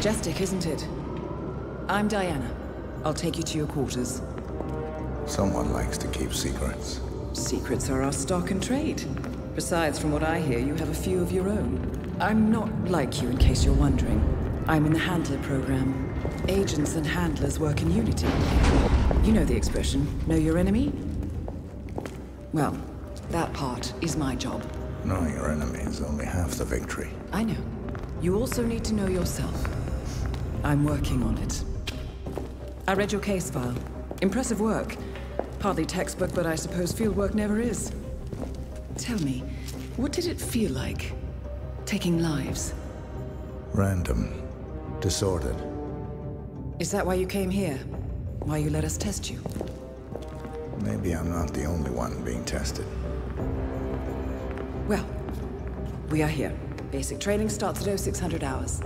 Majestic, isn't it? I'm Diana. I'll take you to your quarters. Someone likes to keep secrets. Secrets are our stock and trade. Besides, from what I hear, you have a few of your own. I'm not like you, in case you're wondering. I'm in the Handler Program. Agents and handlers work in unity. You know the expression, know your enemy? Well, that part is my job. Knowing your enemy is only half the victory. I know. You also need to know yourself. I'm working on it. I read your case file. Impressive work. Partly textbook, but I suppose fieldwork never is. Tell me, what did it feel like, taking lives? Random. Disordered. Is that why you came here? Why you let us test you? Maybe I'm not the only one being tested. Well, we are here. Basic training starts at 0600 hours.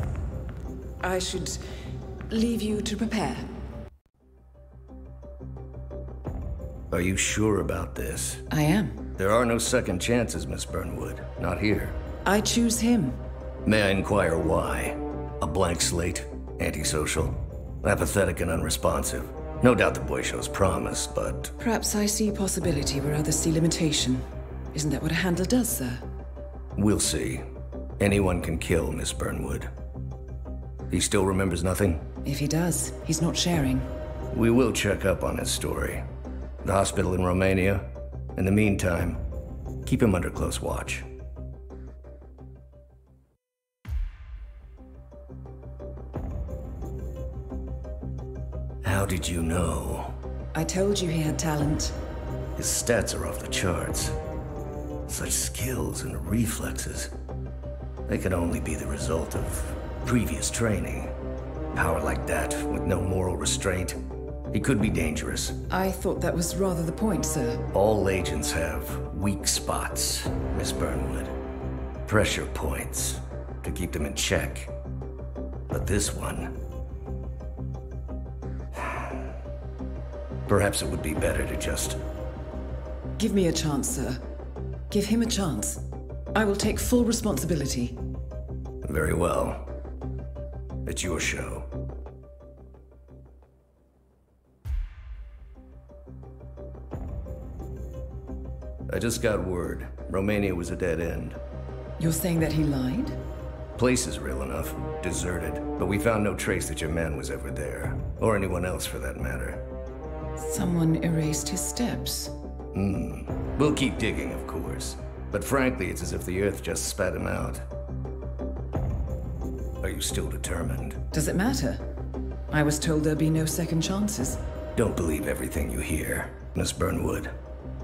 I should leave you to prepare. Are you sure about this? I am. There are no second chances, Miss Burnwood. Not here. I choose him. May I inquire why? A blank slate? Antisocial? Apathetic and unresponsive. No doubt the boy shows promise, but... Perhaps I see possibility where others see limitation. Isn't that what a handler does, sir? We'll see. Anyone can kill, Miss Burnwood. He still remembers nothing? If he does, he's not sharing. We will check up on his story. The hospital in Romania. In the meantime, keep him under close watch. How did you know? I told you he had talent. His stats are off the charts. Such skills and reflexes. They could only be the result of previous training. Power like that, with no moral restraint. It could be dangerous. I thought that was rather the point, sir. All agents have weak spots, Miss Burnwood. Pressure points to keep them in check. But this one... Perhaps it would be better to just... Give me a chance, sir. Give him a chance. I will take full responsibility. Very well. It's your show. I just got word. Romania was a dead end. You're saying that he lied? Place is real enough. Deserted. But we found no trace that your man was ever there. Or anyone else, for that matter. Someone erased his steps. We'll keep digging, of course. But frankly, it's as if the Earth just spat him out. Are you still determined? Does it matter? I was told there'd be no second chances. Don't believe everything you hear, Miss Burnwood.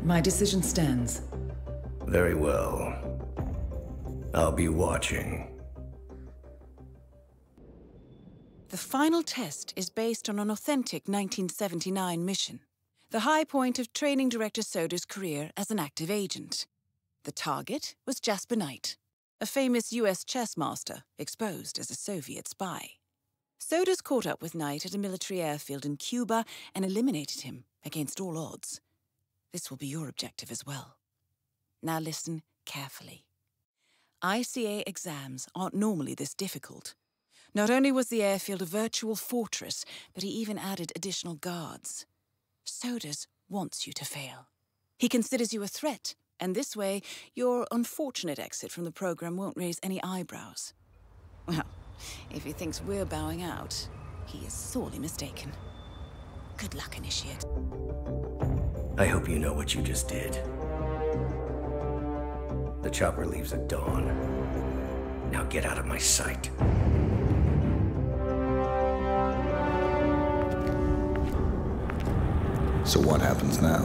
My decision stands. Very well. I'll be watching. The final test is based on an authentic 1979 mission, the high point of training director Soders' career as an active agent. The target was Jasper Knight, a famous US chess master exposed as a Soviet spy. Soders caught up with Knight at a military airfield in Cuba and eliminated him against all odds. This will be your objective as well. Now listen carefully. ICA exams aren't normally this difficult. Not only was the airfield a virtual fortress, but he even added additional guards. Soders wants you to fail. He considers you a threat, and this way, your unfortunate exit from the program won't raise any eyebrows. Well, if he thinks we're bowing out, he is sorely mistaken. Good luck, Initiate. I hope you know what you just did. The chopper leaves at dawn. Now get out of my sight. So what happens now?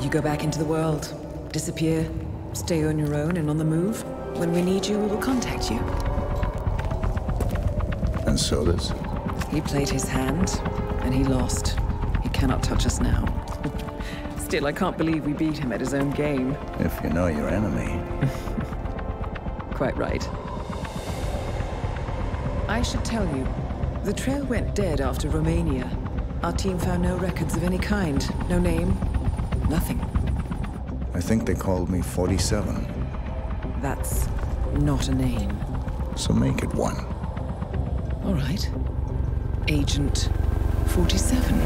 You go back into the world, disappear, stay on your own and on the move. When we need you, we will contact you. And Soders? He played his hand, and he lost. He cannot touch us now. Still, I can't believe we beat him at his own game. If you know your enemy. Quite right. I should tell you, the trail went dead after Romania. Our team found no records of any kind. No name, nothing. I think they called me 47. That's not a name. So make it one. All right. Agent 47.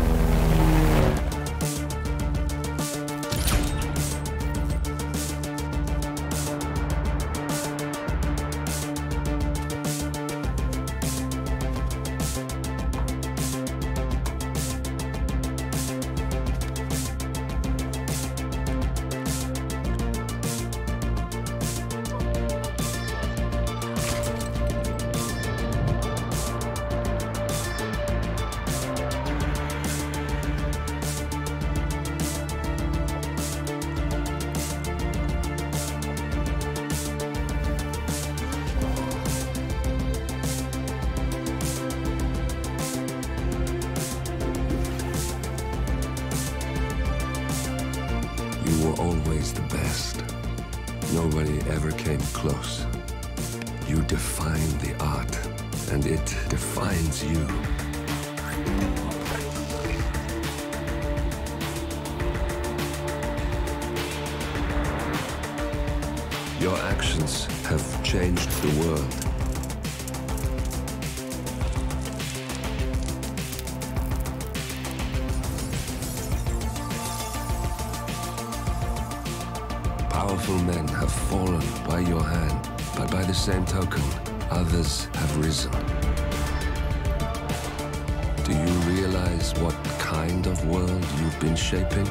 Shaping?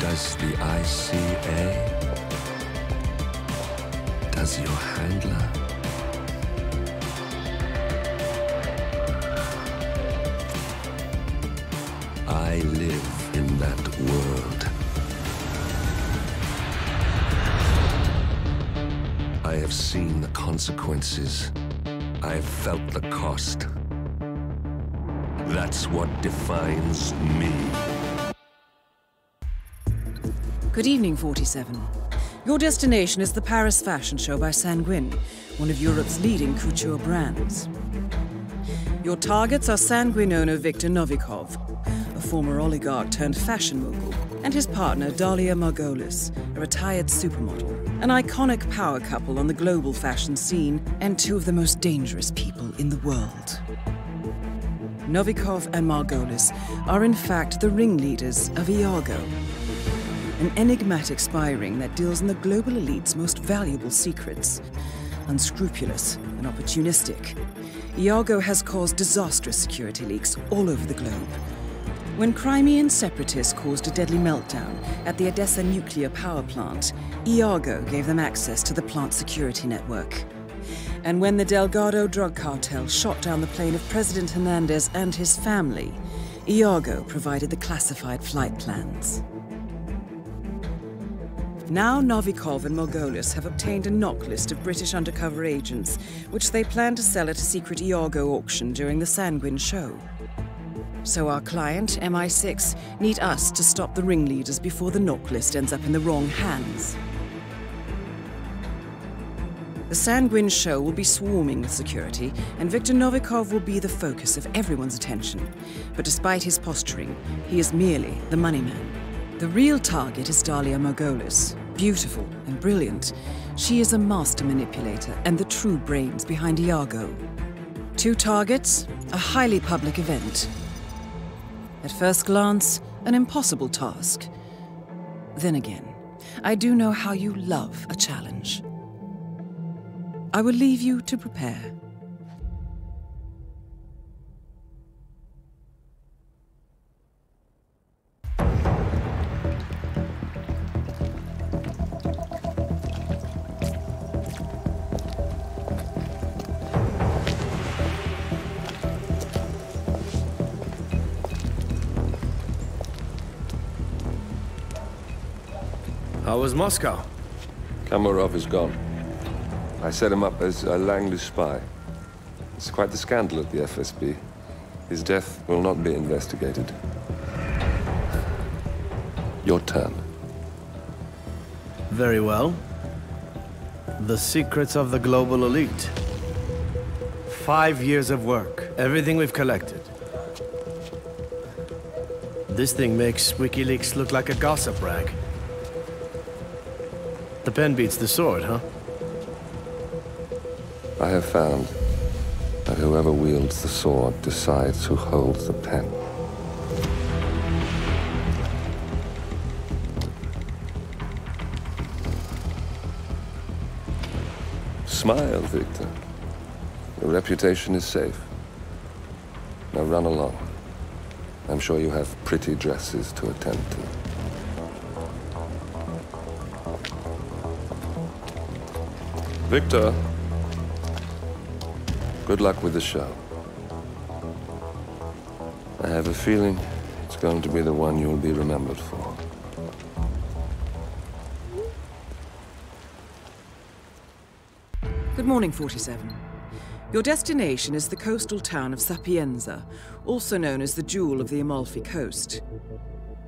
Does the ICA? Does your handler? I live in that world. I have seen the consequences. I have felt the cost. That's what defines me. Good evening, 47. Your destination is the Paris fashion show by Sanguine, one of Europe's leading couture brands. Your targets are Sanguine owner Viktor Novikov, a former oligarch turned fashion mogul, and his partner Dalia Margolis, a retired supermodel, an iconic power couple on the global fashion scene and two of the most dangerous people in the world. Novikov and Margolis are in fact the ringleaders of Iago, an enigmatic spy ring that deals in the global elite's most valuable secrets. Unscrupulous and opportunistic, Iago has caused disastrous security leaks all over the globe. When Crimean separatists caused a deadly meltdown at the Odessa nuclear power plant, Iago gave them access to the plant's security network. And when the Delgado drug cartel shot down the plane of President Hernandez and his family, Iago provided the classified flight plans. Now Novikov and Margolis have obtained a knock list of British undercover agents, which they plan to sell at a secret Iago auction during the Sanguine show. So our client, MI6, need us to stop the ringleaders before the knock list ends up in the wrong hands. The Sanguine show will be swarming with security, and Viktor Novikov will be the focus of everyone's attention. But despite his posturing, he is merely the money man. The real target is Dalia Margolis, beautiful and brilliant. She is a master manipulator and the true brains behind Iago. Two targets, a highly public event. At first glance, an impossible task. Then again, I do know how you love a challenge. I will leave you to prepare. How was Moscow? Kamarov is gone. I set him up as a Langley spy. It's quite the scandal at the FSB. His death will not be investigated. Your turn. Very well. The secrets of the global elite. 5 years of work. Everything we've collected. This thing makes WikiLeaks look like a gossip rag. The pen beats the sword, huh? I have found that whoever wields the sword decides who holds the pen. Smile, Victor. Your reputation is safe. Now run along. I'm sure you have pretty dresses to attend to. Victor, good luck with the show. I have a feeling it's going to be the one you'll be remembered for. Good morning, 47. Your destination is the coastal town of Sapienza, also known as the Jewel of the Amalfi Coast.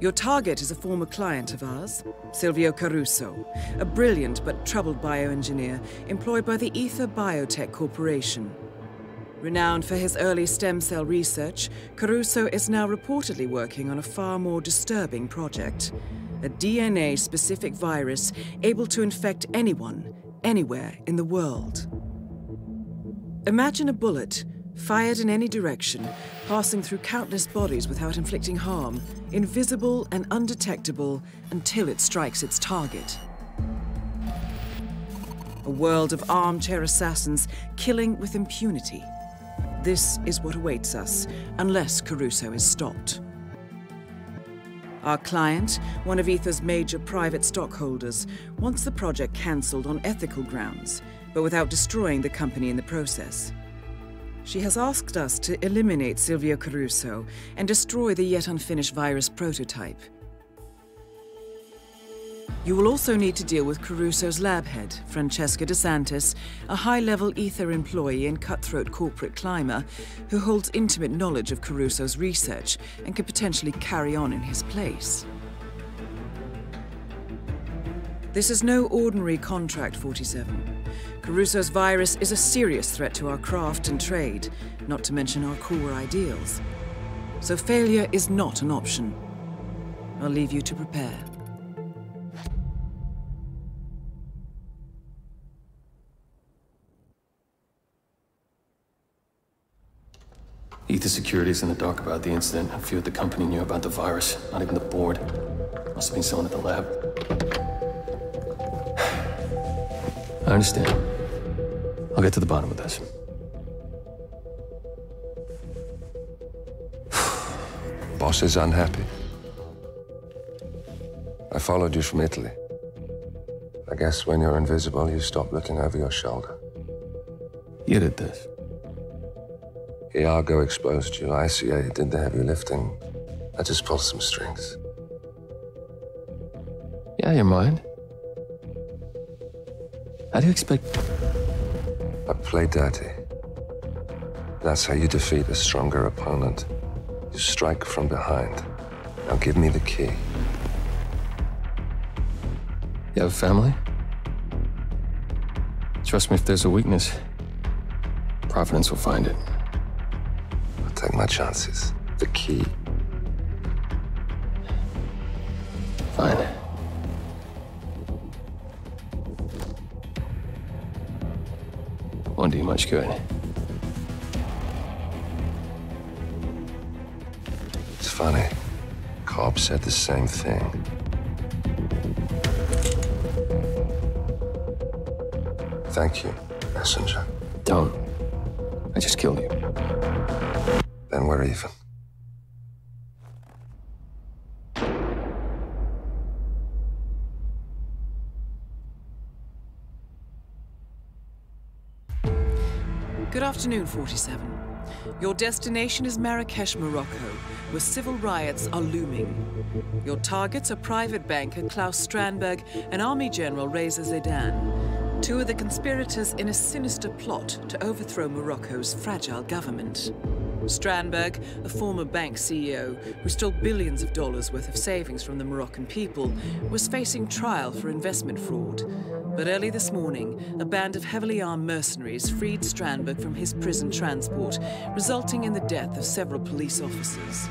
Your target is a former client of ours, Silvio Caruso, a brilliant but troubled bioengineer employed by the Ether Biotech Corporation. Renowned for his early stem cell research, Caruso is now reportedly working on a far more disturbing project, a DNA-specific virus able to infect anyone, anywhere in the world. Imagine a bullet, fired in any direction, passing through countless bodies without inflicting harm, invisible and undetectable until it strikes its target. A world of armchair assassins killing with impunity. This is what awaits us, unless Caruso is stopped. Our client, one of Ether's major private stockholders, wants the project cancelled on ethical grounds, but without destroying the company in the process. She has asked us to eliminate Silvio Caruso and destroy the yet unfinished virus prototype. You will also need to deal with Caruso's lab head, Francesca DeSantis, a high-level Ether employee and cutthroat corporate climber who holds intimate knowledge of Caruso's research and could potentially carry on in his place. This is no ordinary contract, 47. Caruso's virus is a serious threat to our craft and trade, not to mention our core ideals. So failure is not an option. I'll leave you to prepare. Ether Security is in the dark about the incident. A few at the company knew about the virus, not even the board. Must have been someone at the lab. I understand. I'll get to the bottom of this. Boss is unhappy. I followed you from Italy. I guess when you're invisible, you stop looking over your shoulder. You did this. Iago exposed you, ICA did the heavy lifting. I just pulled some strings. Yeah, you mind? How do you expect... I play dirty. That's how you defeat a stronger opponent. You strike from behind. Now give me the key. You have a family? Trust me, if there's a weakness, Providence will find it. Take my chances. The key. Fine. Won't do much good. It's funny. Cobb said the same thing. Thank you, messenger. Don't. I just killed you. Then we're even. Good afternoon, 47. Your destination is Marrakesh, Morocco, where civil riots are looming. Your targets are private banker Klaus Strandberg and Army General Reza Zaydan, two of the conspirators in a sinister plot to overthrow Morocco's fragile government. Strandberg, a former bank CEO who stole billions of dollars worth of savings from the Moroccan people, was facing trial for investment fraud. But early this morning, a band of heavily armed mercenaries freed Strandberg from his prison transport, resulting in the death of several police officers.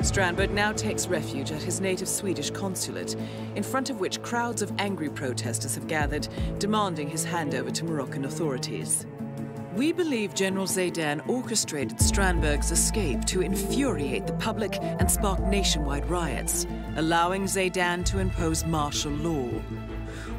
Strandberg now takes refuge at his native Swedish consulate, in front of which crowds of angry protesters have gathered, demanding his handover to Moroccan authorities. We believe General Zaydan orchestrated Strandberg's escape to infuriate the public and spark nationwide riots, allowing Zaydan to impose martial law.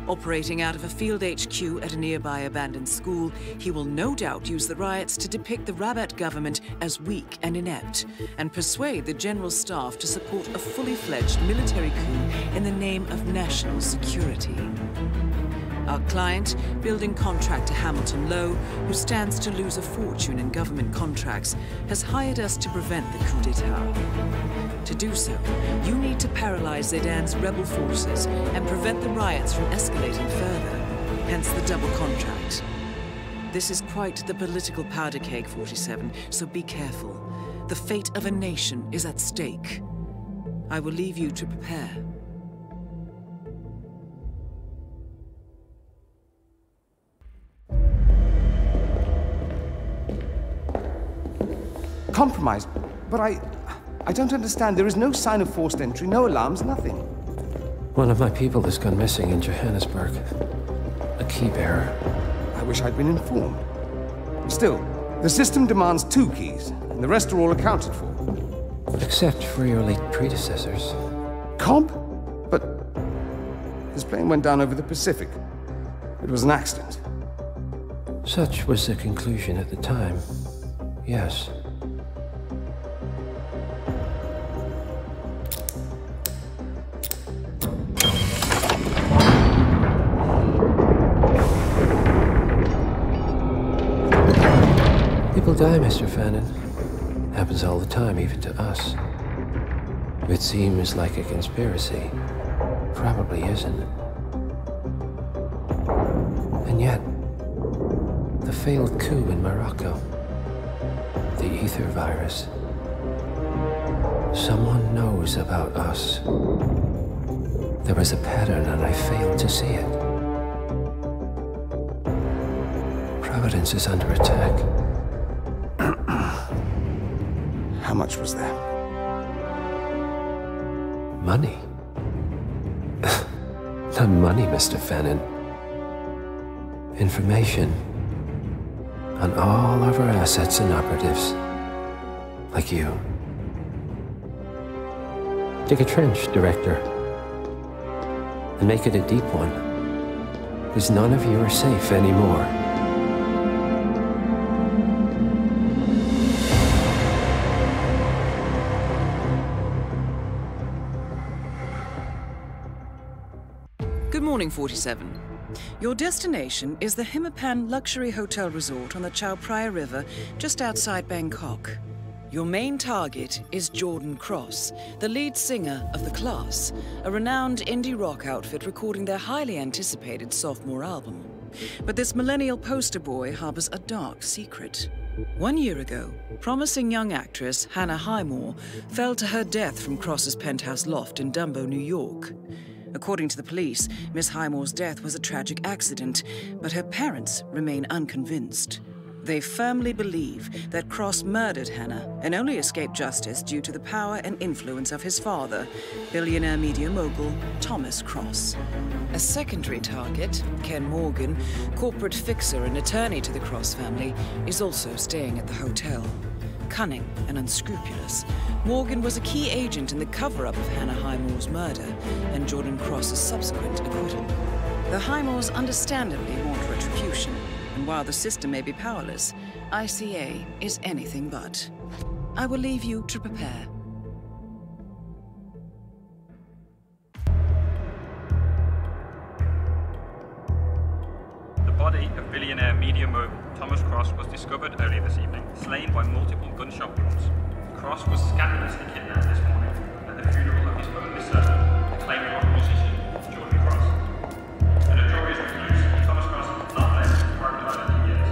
Operating out of a field HQ at a nearby abandoned school, he will no doubt use the riots to depict the Rabat government as weak and inept, and persuade the general staff to support a fully-fledged military coup in the name of national security. Our client, building contractor Hamilton Lowe, who stands to lose a fortune in government contracts, has hired us to prevent the coup d'etat. To do so, you need to paralyze Zaydan's rebel forces and prevent the riots from escalating further, hence the double contract. This is quite the political powder keg, 47, so be careful. The fate of a nation is at stake. I will leave you to prepare. Compromised, but I don't understand. There is no sign of forced entry, no alarms, nothing. One of my people has gone missing in Johannesburg. A key bearer. I wish I'd been informed. Still, the system demands 2 keys, and the rest are all accounted for. Except for your late predecessors. Cobb? But his plane went down over the Pacific. It was an accident. Such was the conclusion at the time. Yes. People die, Mr. Fannin. Happens all the time, even to us. It seems like a conspiracy. Probably isn't. And yet, the failed coup in Morocco. The ether virus. Someone knows about us. There was a pattern and I failed to see it. Providence is under attack. How much was there? Money? Not money, Mr. Fannin. Information on all of our assets and operatives, like you. Dig a trench, Director, and make it a deep one, because none of you are safe anymore. Morning, 47. Your destination is the Himipan Luxury Hotel Resort on the Chao Phraya River, just outside Bangkok. Your main target is Jordan Cross, the lead singer of The Class, a renowned indie rock outfit recording their highly anticipated sophomore album. But this millennial poster boy harbors a dark secret. 1 year ago, promising young actress Hannah Highmore fell to her death from Cross's penthouse loft in Dumbo, New York. According to the police, Miss Highmore's death was a tragic accident, but her parents remain unconvinced. They firmly believe that Cross murdered Hannah and only escaped justice due to the power and influence of his father, billionaire media mogul Thomas Cross. A secondary target, Ken Morgan, corporate fixer and attorney to the Cross family, is also staying at the hotel. Cunning and unscrupulous, Morgan was a key agent in the cover-up of Hannah Highmore's murder and Jordan Cross's subsequent acquittal. The Highmores understandably want retribution, and while the system may be powerless, ICA is anything but. I will leave you to prepare. The body of billionaire media mogul Thomas Cross was discovered early this evening, slain by multiple gunshot wounds. Cross was scandalously kidnapped this morning at the funeral of his only son, acclaimed rock musician Jordan Cross. A notorious recluse, Thomas Cross has not left his private island in years,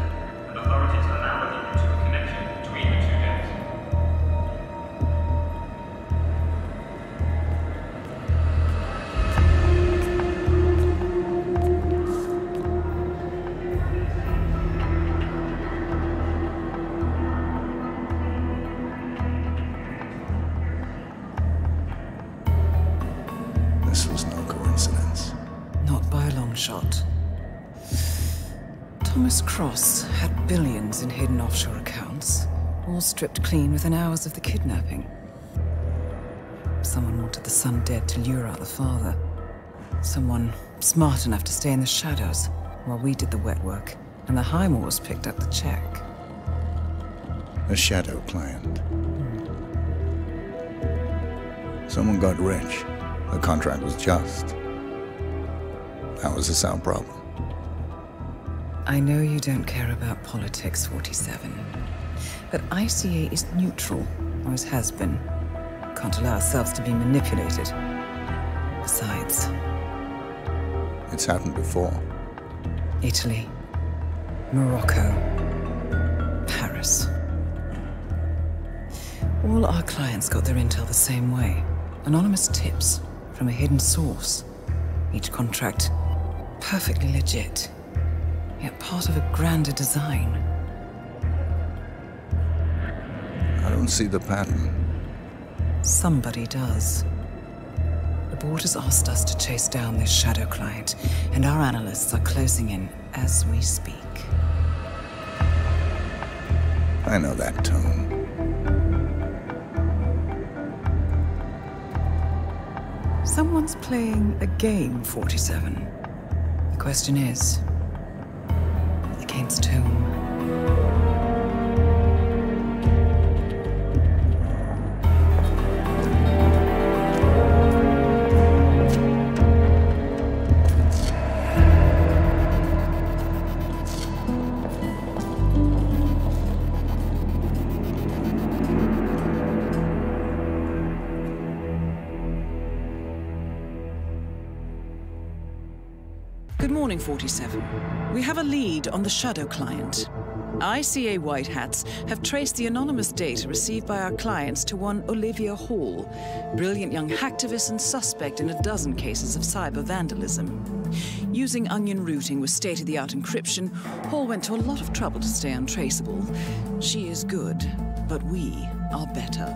and authorities are now looking into a connection between the 2 gangs. Thomas Cross had billions in hidden offshore accounts, all stripped clean within hours of the kidnapping. Someone wanted the son dead to lure out the father. Someone smart enough to stay in the shadows while we did the wet work, and the Highmores picked up the check. A shadow client. Someone got rich. The contract was just. That was a sound problem. I know you don't care about politics, 47. But ICA is neutral, always has been. Can't allow ourselves to be manipulated. Besides... It's happened before. Italy. Morocco. Paris. All our clients got their intel the same way. Anonymous tips from a hidden source. Each contract perfectly legit, yet part of a grander design. I don't see the pattern. Somebody does. The board has asked us to chase down this shadow client, and our analysts are closing in as we speak. I know that tone. Someone's playing a game, 47. The question is... against whom? Good morning, 47. We have a lead on the shadow client. ICA White Hats have traced the anonymous data received by our clients to one Olivia Hall, brilliant young hacktivist and suspect in a dozen cases of cyber vandalism. Using onion routing with state-of-the-art encryption, Hall went to a lot of trouble to stay untraceable. She is good, but we are better.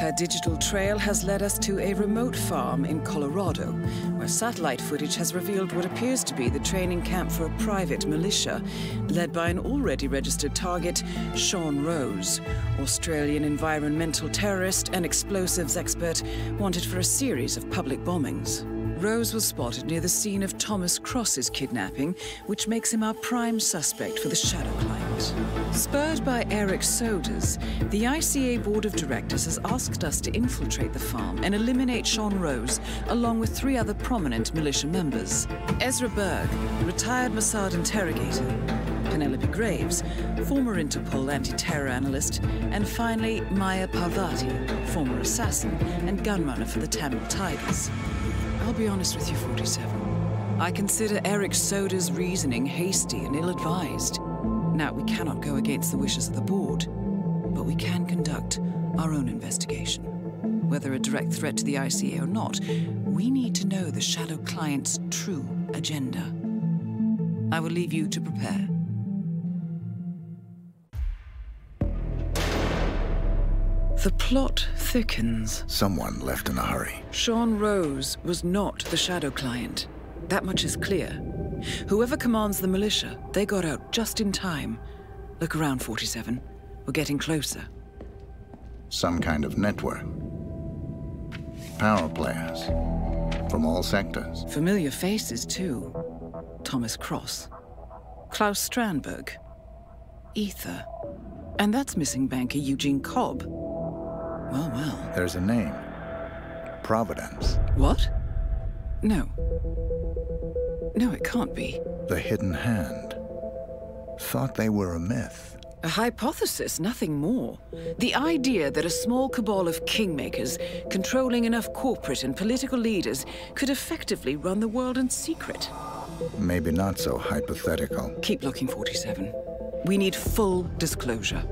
Her digital trail has led us to a remote farm in Colorado, where satellite footage has revealed what appears to be the training camp for a private militia, led by an already registered target, Sean Rose, Australian environmental terrorist and explosives expert wanted for a series of public bombings. Rose was spotted near the scene of Thomas Cross's kidnapping, which makes him our prime suspect for the shadow client. Spurred by Eric Soders, the ICA Board of Directors has asked us to infiltrate the farm and eliminate Sean Rose, along with 3 other prominent militia members. Ezra Berg, retired Mossad interrogator, Penelope Graves, former Interpol anti-terror analyst, and finally Maya Parvati, former assassin and gunrunner for the Tamil Tigers. I'll be honest with you, 47. I consider Eric Soder's reasoning hasty and ill-advised. Now, we cannot go against the wishes of the board, but we can conduct our own investigation. Whether a direct threat to the ICA or not, we need to know the shadow client's true agenda. I will leave you to prepare. The plot thickens. Someone left in a hurry. Sean Rose was not the shadow client. That much is clear. Whoever commands the militia, they got out just in time. Look around, 47. We're getting closer. Some kind of network. Power players. From all sectors. Familiar faces, too. Thomas Cross. Klaus Strandberg. Ether. And that's missing banker Eugene Cobb. Well, well. There's a name. Providence. What? No. No, it can't be. The Hidden Hand. Thought they were a myth. A hypothesis, nothing more. The idea that a small cabal of kingmakers, controlling enough corporate and political leaders, could effectively run the world in secret. Maybe not so hypothetical. Keep looking, 47. We need full disclosure.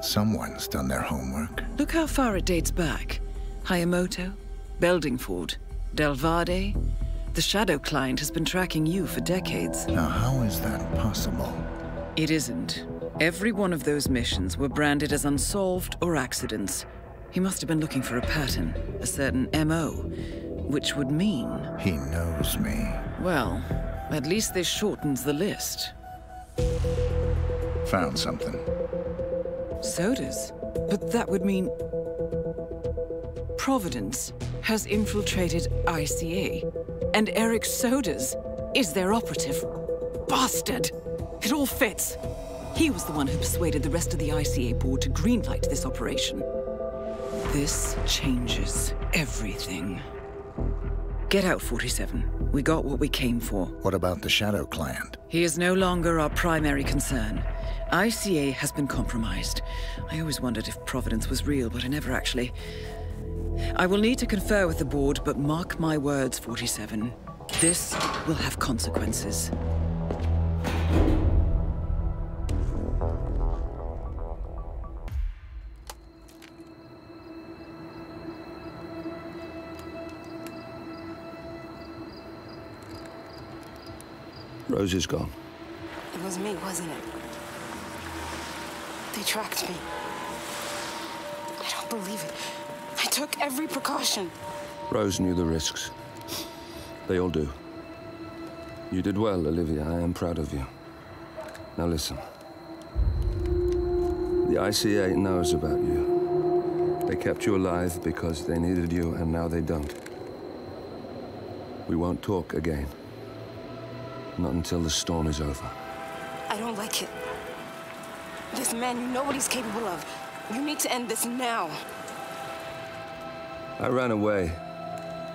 Someone's done their homework. Look how far it dates back. Hayamoto, Beldingford, Delvade. The shadow client has been tracking you for decades. Now, how is that possible? It isn't. Every one of those missions were branded as unsolved or accidents. He must have been looking for a pattern, a certain MO, which would mean... He knows me. Well, at least this shortens the list. Found something. Soders? But that would mean... Providence has infiltrated ICA, and Eric Soders is their operative. Bastard! It all fits. He was the one who persuaded the rest of the ICA board to greenlight this operation. This changes everything. Get out, 47. We got what we came for. What about the Shadow Clan? He is no longer our primary concern. ICA has been compromised. I always wondered if Providence was real, but I never actually... I will need to confer with the board, but mark my words, 47. This will have consequences. Rose is gone. It was me, wasn't it? They tracked me. I don't believe it. I took every precaution. Rose knew the risks. They all do. You did well, Olivia. I am proud of you. Now listen. The ICA knows about you. They kept you alive because they needed you, and now they don't. We won't talk again. Not until the storm is over. I don't like it. This man, you know what he's capable of. You need to end this now. I ran away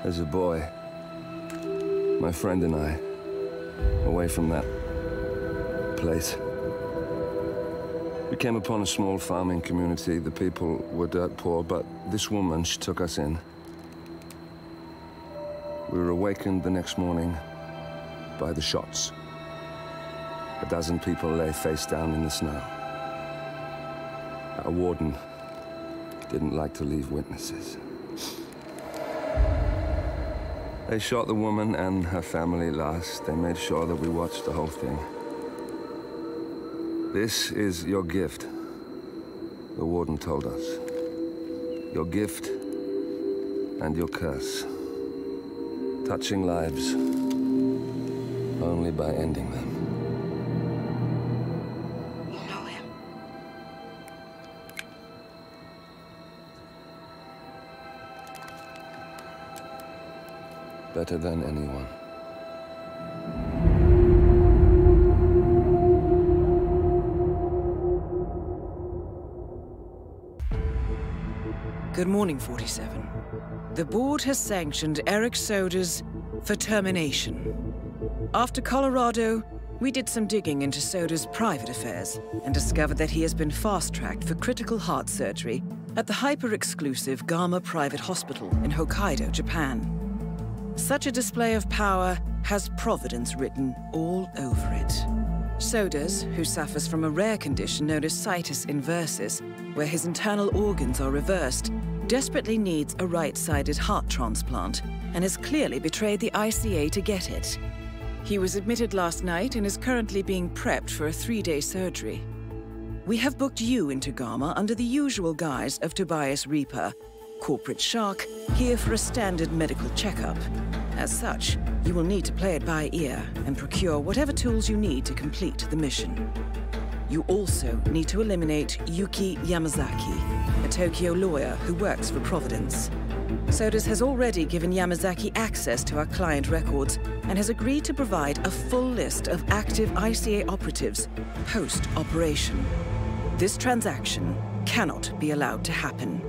as a boy. My friend and I. Away from that place. We came upon a small farming community. The people were dirt poor, but this woman, she took us in. We were awakened the next morning by the shots. 12 people lay face down in the snow. Our warden didn't like to leave witnesses. They shot the woman and her family last. They made sure that we watched the whole thing. This is your gift, the warden told us. Your gift and your curse. Touching lives. Only by ending them. You know him. Better than anyone. Good morning, 47. The board has sanctioned Eric Soders for termination. After Colorado, we did some digging into Soders' private affairs and discovered that he has been fast-tracked for critical heart surgery at the hyper-exclusive Gamma private hospital in Hokkaido, Japan. Such a display of power has Providence written all over it. Soders, who suffers from a rare condition known as situs inversus, where his internal organs are reversed, desperately needs a right-sided heart transplant and has clearly betrayed the ICA to get it. He was admitted last night and is currently being prepped for a 3-day surgery. We have booked you into Gamma under the usual guise of Tobias Reaper, corporate shark, here for a standard medical checkup. As such, you will need to play it by ear and procure whatever tools you need to complete the mission. You also need to eliminate Yuki Yamazaki, a Tokyo lawyer who works for Providence. Soders has already given Yamazaki access to our client records and has agreed to provide a full list of active ICA operatives post-operation. This transaction cannot be allowed to happen.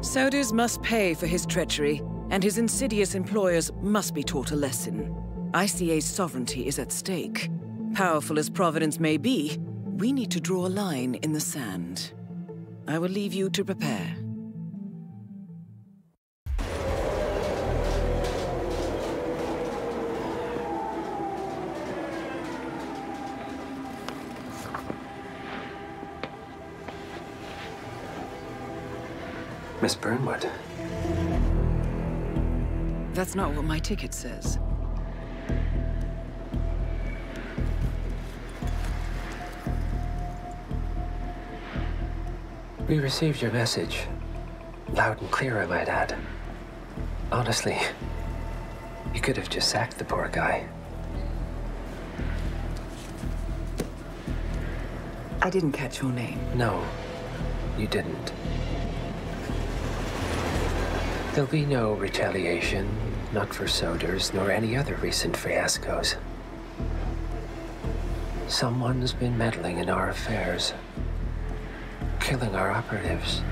Soders must pay for his treachery, and his insidious employers must be taught a lesson. ICA's sovereignty is at stake. Powerful as Providence may be, we need to draw a line in the sand. I will leave you to prepare. Miss Burnwood. That's not what my ticket says. We received your message. Loud and clear, I might add. Honestly, you could have just sacked the poor guy. I didn't catch your name. No, you didn't. There'll be no retaliation, not for Soders, nor any other recent fiascos. Someone's been meddling in our affairs, killing our operatives,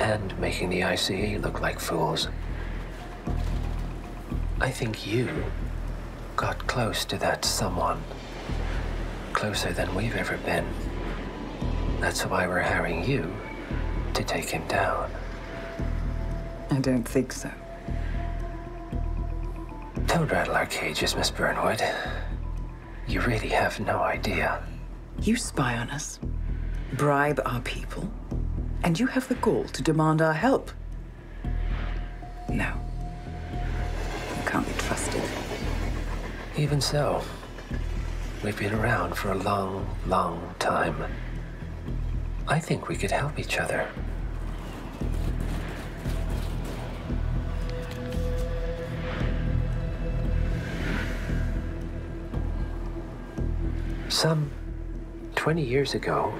and making the ICA look like fools. I think you got close to that someone. Closer than we've ever been. That's why we're hiring you to take him down. I don't think so. Don't rattle our cages, Miss Burnwood. You really have no idea. You spy on us, bribe our people, and you have the gall to demand our help. No. You can't be trusted. Even so, we've been around for a long, long time. I think we could help each other. Some 20 years ago,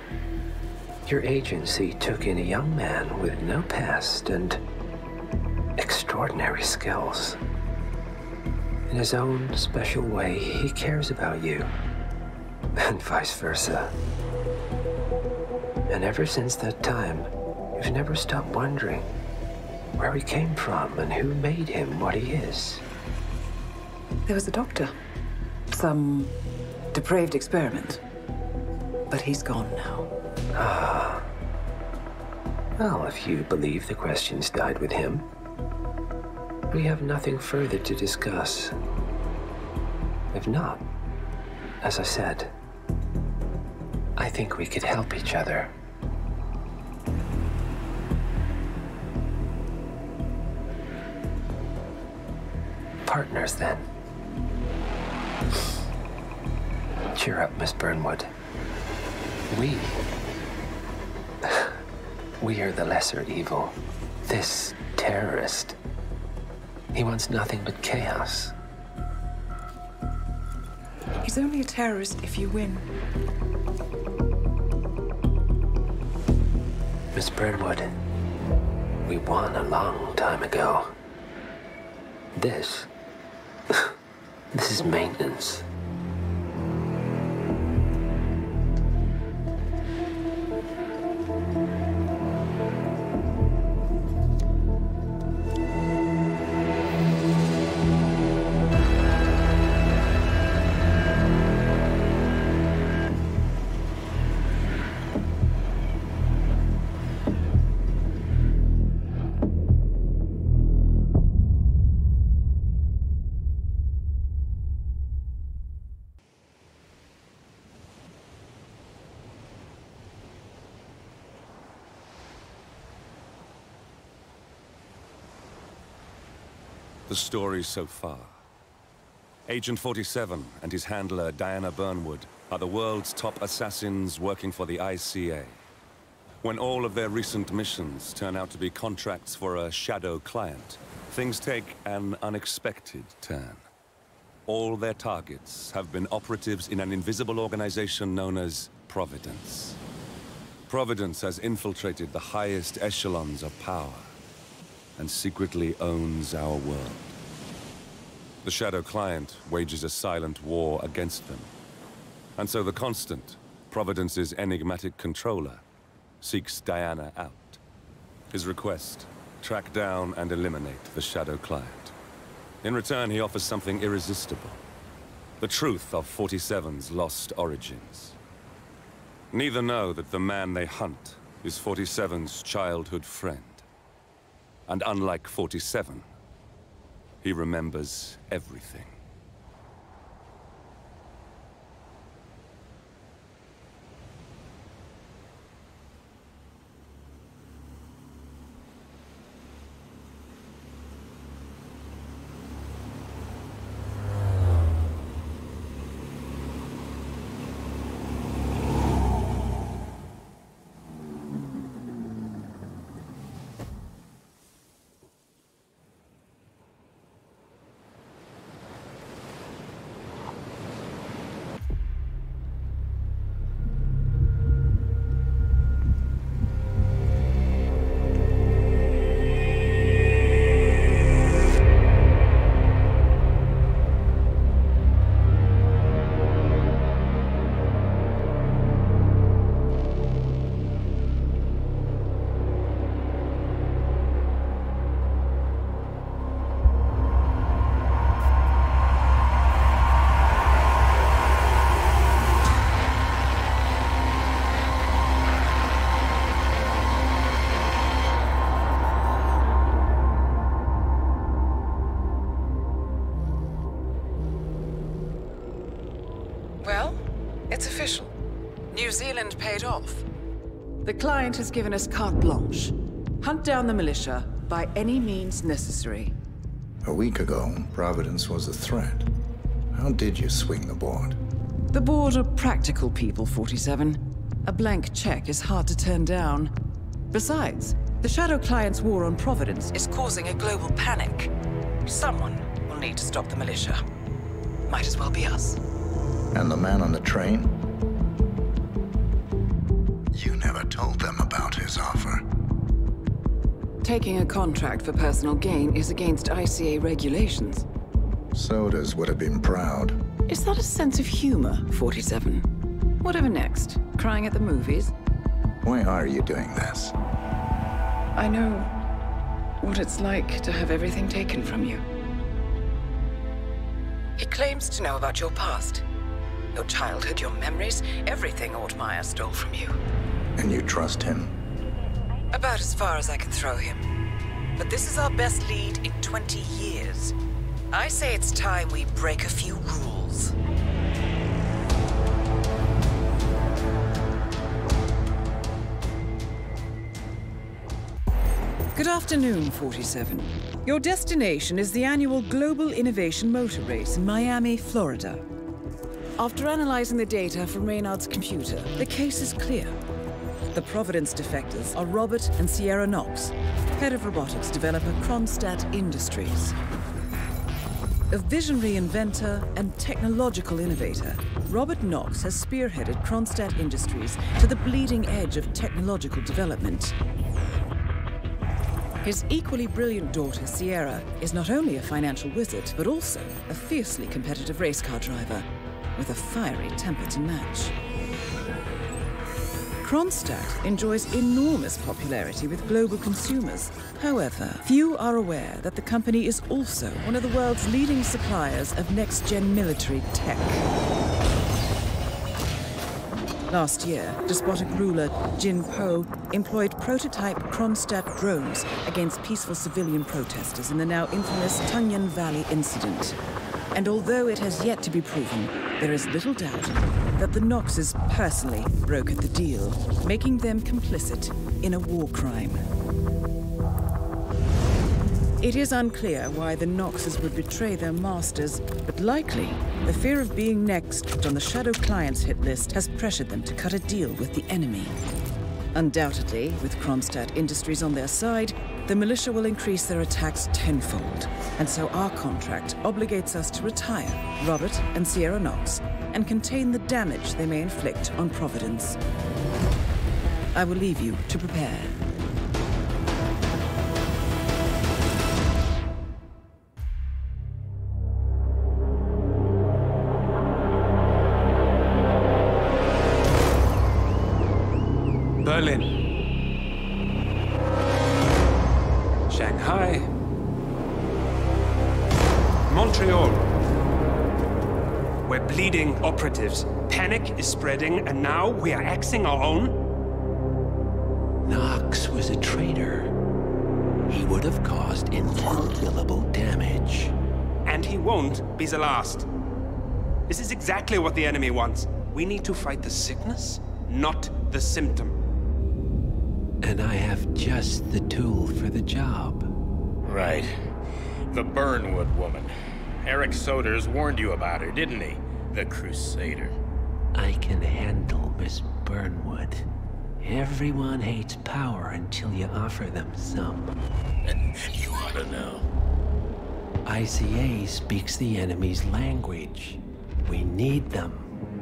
your agency took in a young man with no past and extraordinary skills. In his own special way, he cares about you, and vice versa. And ever since that time, you've never stopped wondering where he came from and who made him what he is. There was a doctor. Some depraved experiment. But he's gone now. Ah. Well, if you believe the questions died with him, we have nothing further to discuss. If not, as I said, I think we could help each other. Partners, then. Cheer up, Miss Burnwood. We are the lesser evil. This terrorist, he wants nothing but chaos. He's only a terrorist if you win. Miss Burnwood, we won a long time ago. This is maintenance. The story so far. Agent 47 and his handler, Diana Burnwood, are the world's top assassins working for the ICA. When all of their recent missions turn out to be contracts for a shadow client, things take an unexpected turn. All their targets have been operatives in an invisible organization known as Providence. Providence has infiltrated the highest echelons of power and secretly owns our world. The shadow client wages a silent war against them. And so the Constant, Providence's enigmatic controller, seeks Diana out. His request, track down and eliminate the shadow client. In return, he offers something irresistible. The truth of 47's lost origins. Neither know that the man they hunt is 47's childhood friend. And unlike 47, he remembers everything. It's official. New Zealand paid off. The client has given us carte blanche. Hunt down the militia by any means necessary. A week ago, Providence was a threat. How did you swing the board? The board are practical people, 47. A blank check is hard to turn down. Besides, the Shadow Client's war on Providence is causing a global panic. Someone will need to stop the militia. Might as well be us. And the man on the train? You never told them about his offer. Taking a contract for personal gain is against ICA regulations. Soders would have been proud. Is that a sense of humor, 47? Whatever next? Crying at the movies? Why are you doing this? I know what it's like to have everything taken from you. He claims to know about your past. Your childhood, your memories, everything Ortmeyer stole from you. And you trust him? About as far as I can throw him. But this is our best lead in 20 years. I say it's time we break a few rules. Good afternoon, 47. Your destination is the annual Global Innovation Motor Race in Miami, Florida. After analyzing the data from Reynard's computer, the case is clear. The Providence defectors are Robert and Sierra Knox, head of robotics developer Kronstadt Industries. A visionary inventor and technological innovator, Robert Knox has spearheaded Kronstadt Industries to the bleeding edge of technological development. His equally brilliant daughter, Sierra, is not only a financial wizard, but also a fiercely competitive race car driver with a fiery temper to match. Kronstadt enjoys enormous popularity with global consumers. However, few are aware that the company is also one of the world's leading suppliers of next-gen military tech. Last year, despotic ruler Jinpo employed prototype Kronstadt drones against peaceful civilian protesters in the now infamous Tungan Valley incident. And although it has yet to be proven, there is little doubt that the Knoxes personally brokered the deal, making them complicit in a war crime. It is unclear why the Knoxes would betray their masters, but likely the fear of being next on the Shadow Client's hit list has pressured them to cut a deal with the enemy. Undoubtedly, with Kronstadt Industries on their side, the militia will increase their attacks tenfold, and so our contract obligates us to retire Robert and Sierra Knox and contain the damage they may inflict on Providence. I will leave you to prepare. Berlin. Operatives. Panic is spreading, and now we are axing our own? Knox was a traitor. He would have caused incalculable damage. And he won't be the last. This is exactly what the enemy wants. We need to fight the sickness, not the symptom. And I have just the tool for the job. Right. The Burnwood woman. Eric Soders warned you about her, didn't he? The Crusader. I can handle Miss Burnwood. Everyone hates power until you offer them some. You ought to know. ICA speaks the enemy's language. We need them.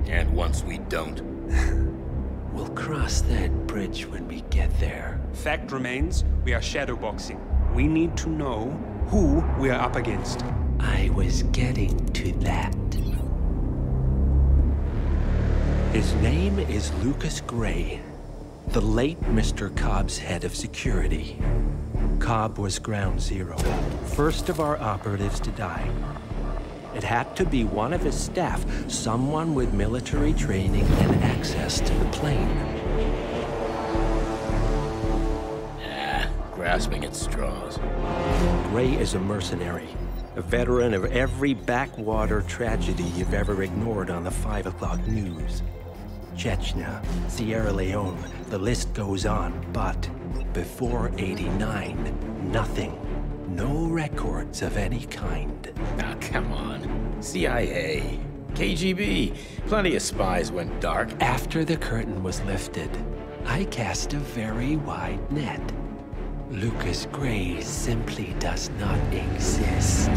And once we don't? We'll cross that bridge when we get there. Fact remains, we are shadowboxing. We need to know who we are up against. I was getting to that. His name is Lucas Gray, the late Mr. Cobb's head of security. Cobb was ground zero, first of our operatives to die. It had to be one of his staff, someone with military training and access to the plane. Grasping at straws. Gray is a mercenary, a veteran of every backwater tragedy you've ever ignored on the 5 o'clock news. Chechnya, Sierra Leone, the list goes on, but before '89, nothing. No records of any kind. Ah, come on. CIA, KGB, plenty of spies went dark. After the curtain was lifted, I cast a very wide net. Lucas Gray simply does not exist.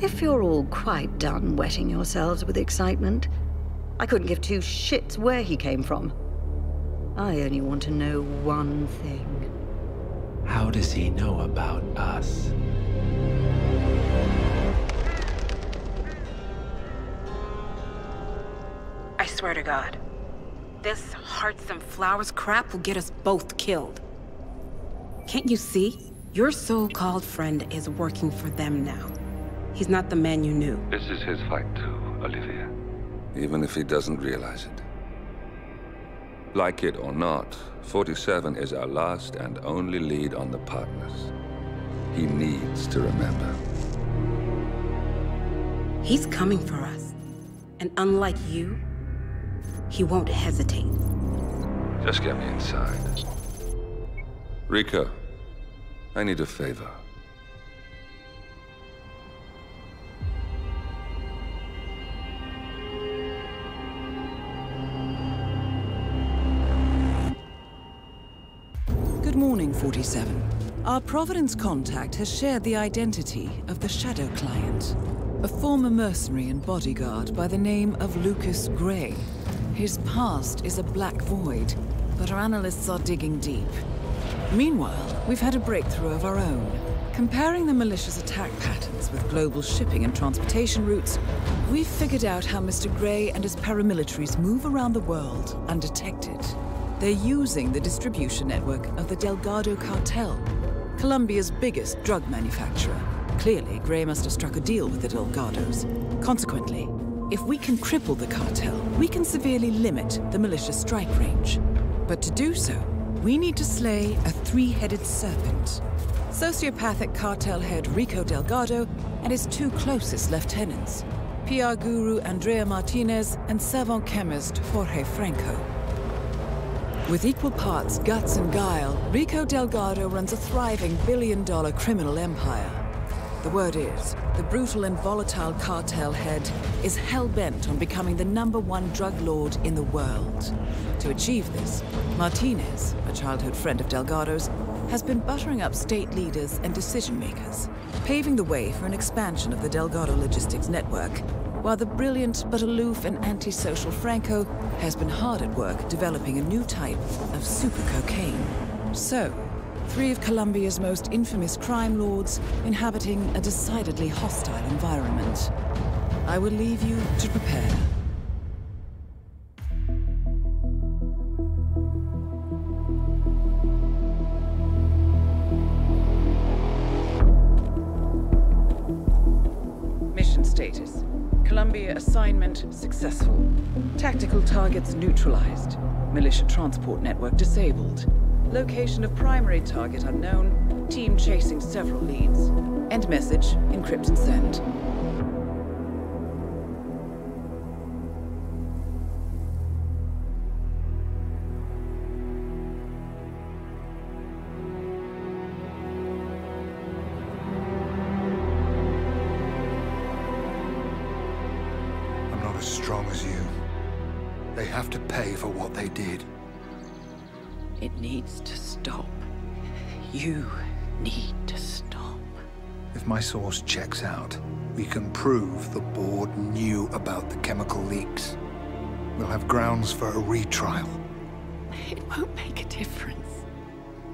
If you're all quite done wetting yourselves with excitement, I couldn't give two shits where he came from. I only want to know one thing. How does he know about us? I swear to God, this hearts and flowers crap will get us both killed. Can't you see? Your so-called friend is working for them now. He's not the man you knew. This is his fight too, Olivia. Even if he doesn't realize it. Like it or not, 47 is our last and only lead on the partners. He needs to remember. He's coming for us. And unlike you, he won't hesitate. Just get me inside. Rico, I need a favor. Good morning, 47. Our Providence contact has shared the identity of the shadow client, a former mercenary and bodyguard by the name of Lucas Gray. His past is a black void, but our analysts are digging deep. Meanwhile, we've had a breakthrough of our own. Comparing the militia's attack patterns with global shipping and transportation routes, we've figured out how Mr. Gray and his paramilitaries move around the world undetected. They're using the distribution network of the Delgado cartel, Colombia's biggest drug manufacturer. Clearly, Gray must have struck a deal with the Delgados. Consequently, if we can cripple the cartel, we can severely limit the militia strike range. But to do so, we need to slay a three-headed serpent. Sociopathic cartel head Rico Delgado and his two closest lieutenants, PR guru Andrea Martinez and savant chemist Jorge Franco. With equal parts guts and guile, Rico Delgado runs a thriving billion-dollar criminal empire. The word is, the brutal and volatile cartel head is hell-bent on becoming the #1 drug lord in the world. To achieve this, Martinez, a childhood friend of Delgado's, has been buttering up state leaders and decision-makers, paving the way for an expansion of the Delgado logistics network, while the brilliant but aloof and antisocial Franco has been hard at work developing a new type of super cocaine. So, three of Colombia's most infamous crime lords inhabiting a decidedly hostile environment. I will leave you to prepare. Mission status. Columbia assignment successful. Tactical targets neutralized. Militia transport network disabled. Location of primary target unknown. Team chasing several leads. End message, encrypt and send. You need to stop. If my source checks out, we can prove the board knew about the chemical leaks. We'll have grounds for a retrial. It won't make a difference.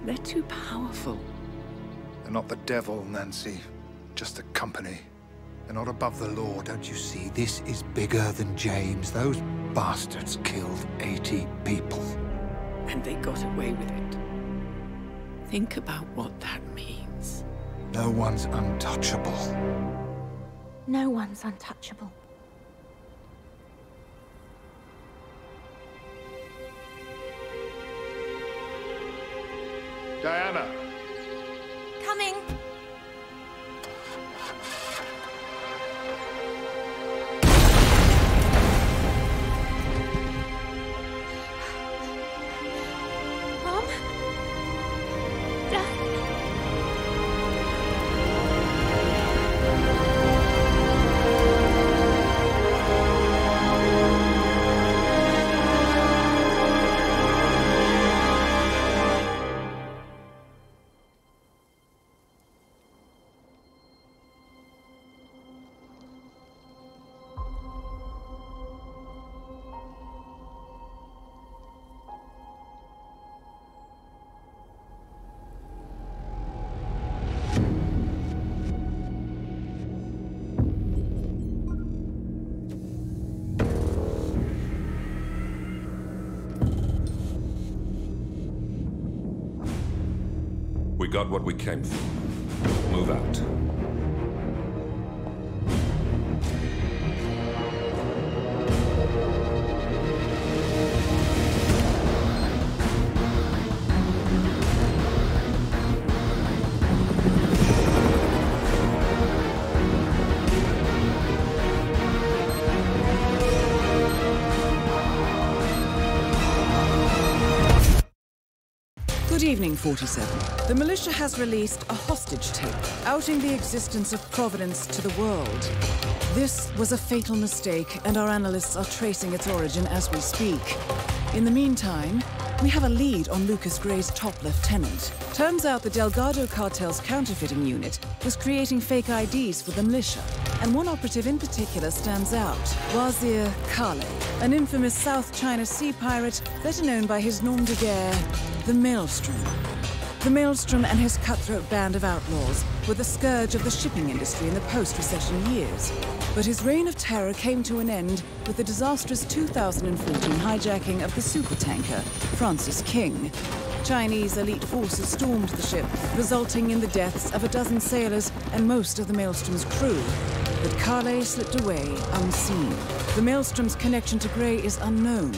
They're too powerful. They're not the devil, Nancy. Just a company. They're not above the law, don't you see? This is bigger than James. Those bastards killed 80 people. And they got away with it. Think about what that means. No one's untouchable. No one's untouchable. Diana, we got what we came for. Move out. Good evening, 47. The militia has released a hostage tape, outing the existence of Providence to the world. This was a fatal mistake, and our analysts are tracing its origin as we speak. In the meantime, we have a lead on Lucas Gray's top lieutenant. Turns out the Delgado cartel's counterfeiting unit was creating fake IDs for the militia, and one operative in particular stands out, Wazir Kale, an infamous South China Sea pirate, better known by his nom de guerre, the Maelstrom. The Maelstrom and his cutthroat band of outlaws were the scourge of the shipping industry in the post-recession years. But his reign of terror came to an end with the disastrous 2014 hijacking of the supertanker Francis King. Chinese elite forces stormed the ship, resulting in the deaths of a dozen sailors and most of the Maelstrom's crew. But Kale slipped away unseen. The Maelstrom's connection to Grey is unknown.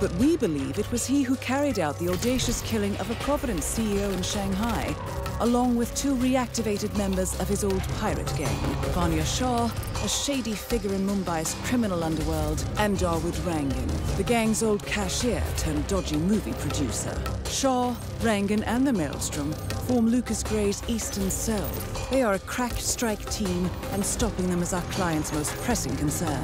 But we believe it was he who carried out the audacious killing of a Providence CEO in Shanghai, along with two reactivated members of his old pirate gang, Vanya Shaw, a shady figure in Mumbai's criminal underworld, and Dawood Rangan, the gang's old cashier turned dodgy movie producer. Shaw, Rangan, and the Maelstrom form Lucas Gray's Eastern Cell. They are a crack strike team, and stopping them is our client's most pressing concern.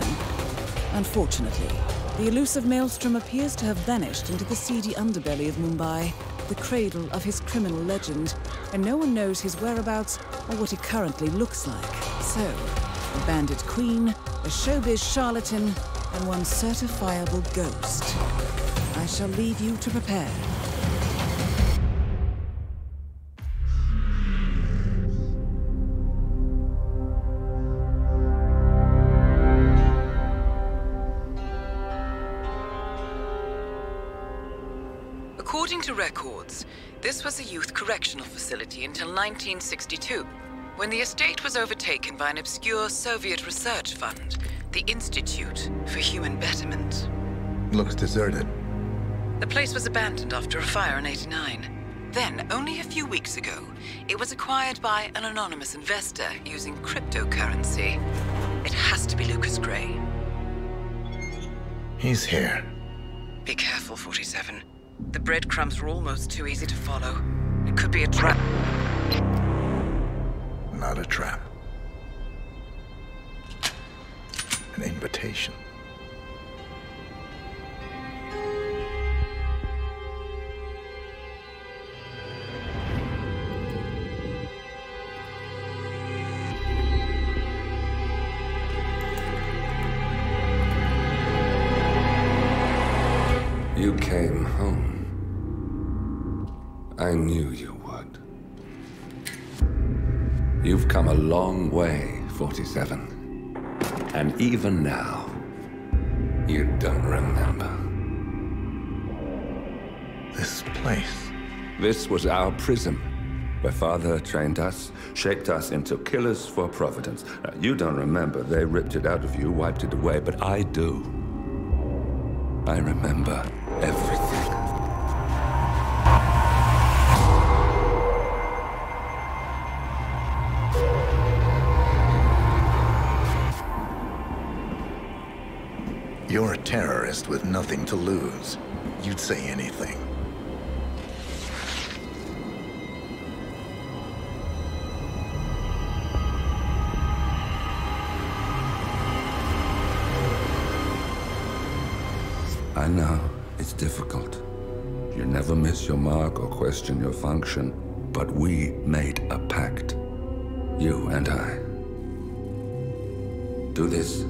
Unfortunately, the elusive Maelstrom appears to have vanished into the seedy underbelly of Mumbai, the cradle of his criminal legend, and no one knows his whereabouts or what he currently looks like. So, a bandit queen, a showbiz charlatan, and one certifiable ghost. I shall leave you to prepare. According to records, this was a youth correctional facility until 1962, when the estate was overtaken by an obscure Soviet research fund, the Institute for Human Betterment. Looks deserted. The place was abandoned after a fire in '89. Then, only a few weeks ago, it was acquired by an anonymous investor using cryptocurrency. It has to be Lucas Gray. He's here. Be careful, 47. The breadcrumbs were almost too easy to follow. It could be a trap. Not a trap. An invitation. You came home. I knew you would. You've come a long way, 47. And even now, you don't remember. This place. This was our prison, where Father trained us, shaped us into killers for Providence. Now, you don't remember. They ripped it out of you, wiped it away, but I do. I remember everything. You're a terrorist with nothing to lose. You'd say anything. I know, it's difficult. You never miss your mark or question your function, but we made a pact. You and I. Do this.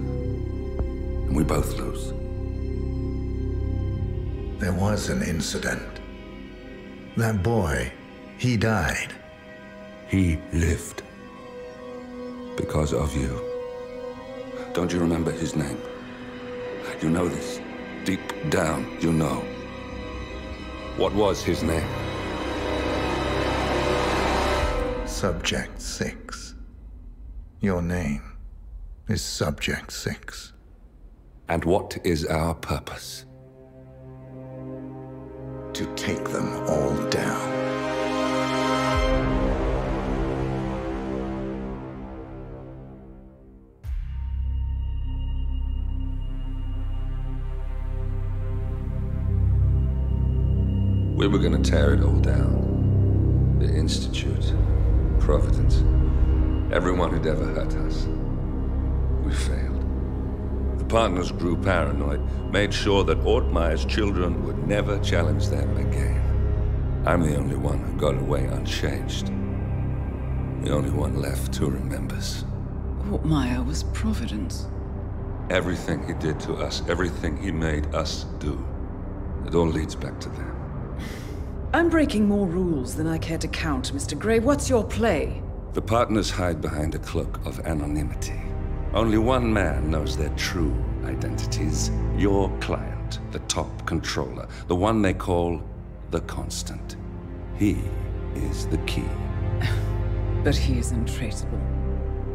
And we both lose. There was an incident. That boy, he died. He lived. Because of you. Don't you remember his name? You know this. Deep down, you know. What was his name? Subject 6. Your name is Subject 6. And what is our purpose? To take them all down. We were going to tear it all down. The Institute, Providence, everyone who'd ever hurt us. We failed. The partners grew paranoid, made sure that Ortmeier's children would never challenge them again. I'm the only one who got away unchanged. The only one left who remembers. Ortmeier was Providence. Everything he did to us, everything he made us do, it all leads back to them. I'm breaking more rules than I care to count, Mr. Gray. What's your play? The partners hide behind a cloak of anonymity. Only one man knows their true identities. Your client, the top controller, the one they call the Constant. He is the key. But he is untraceable.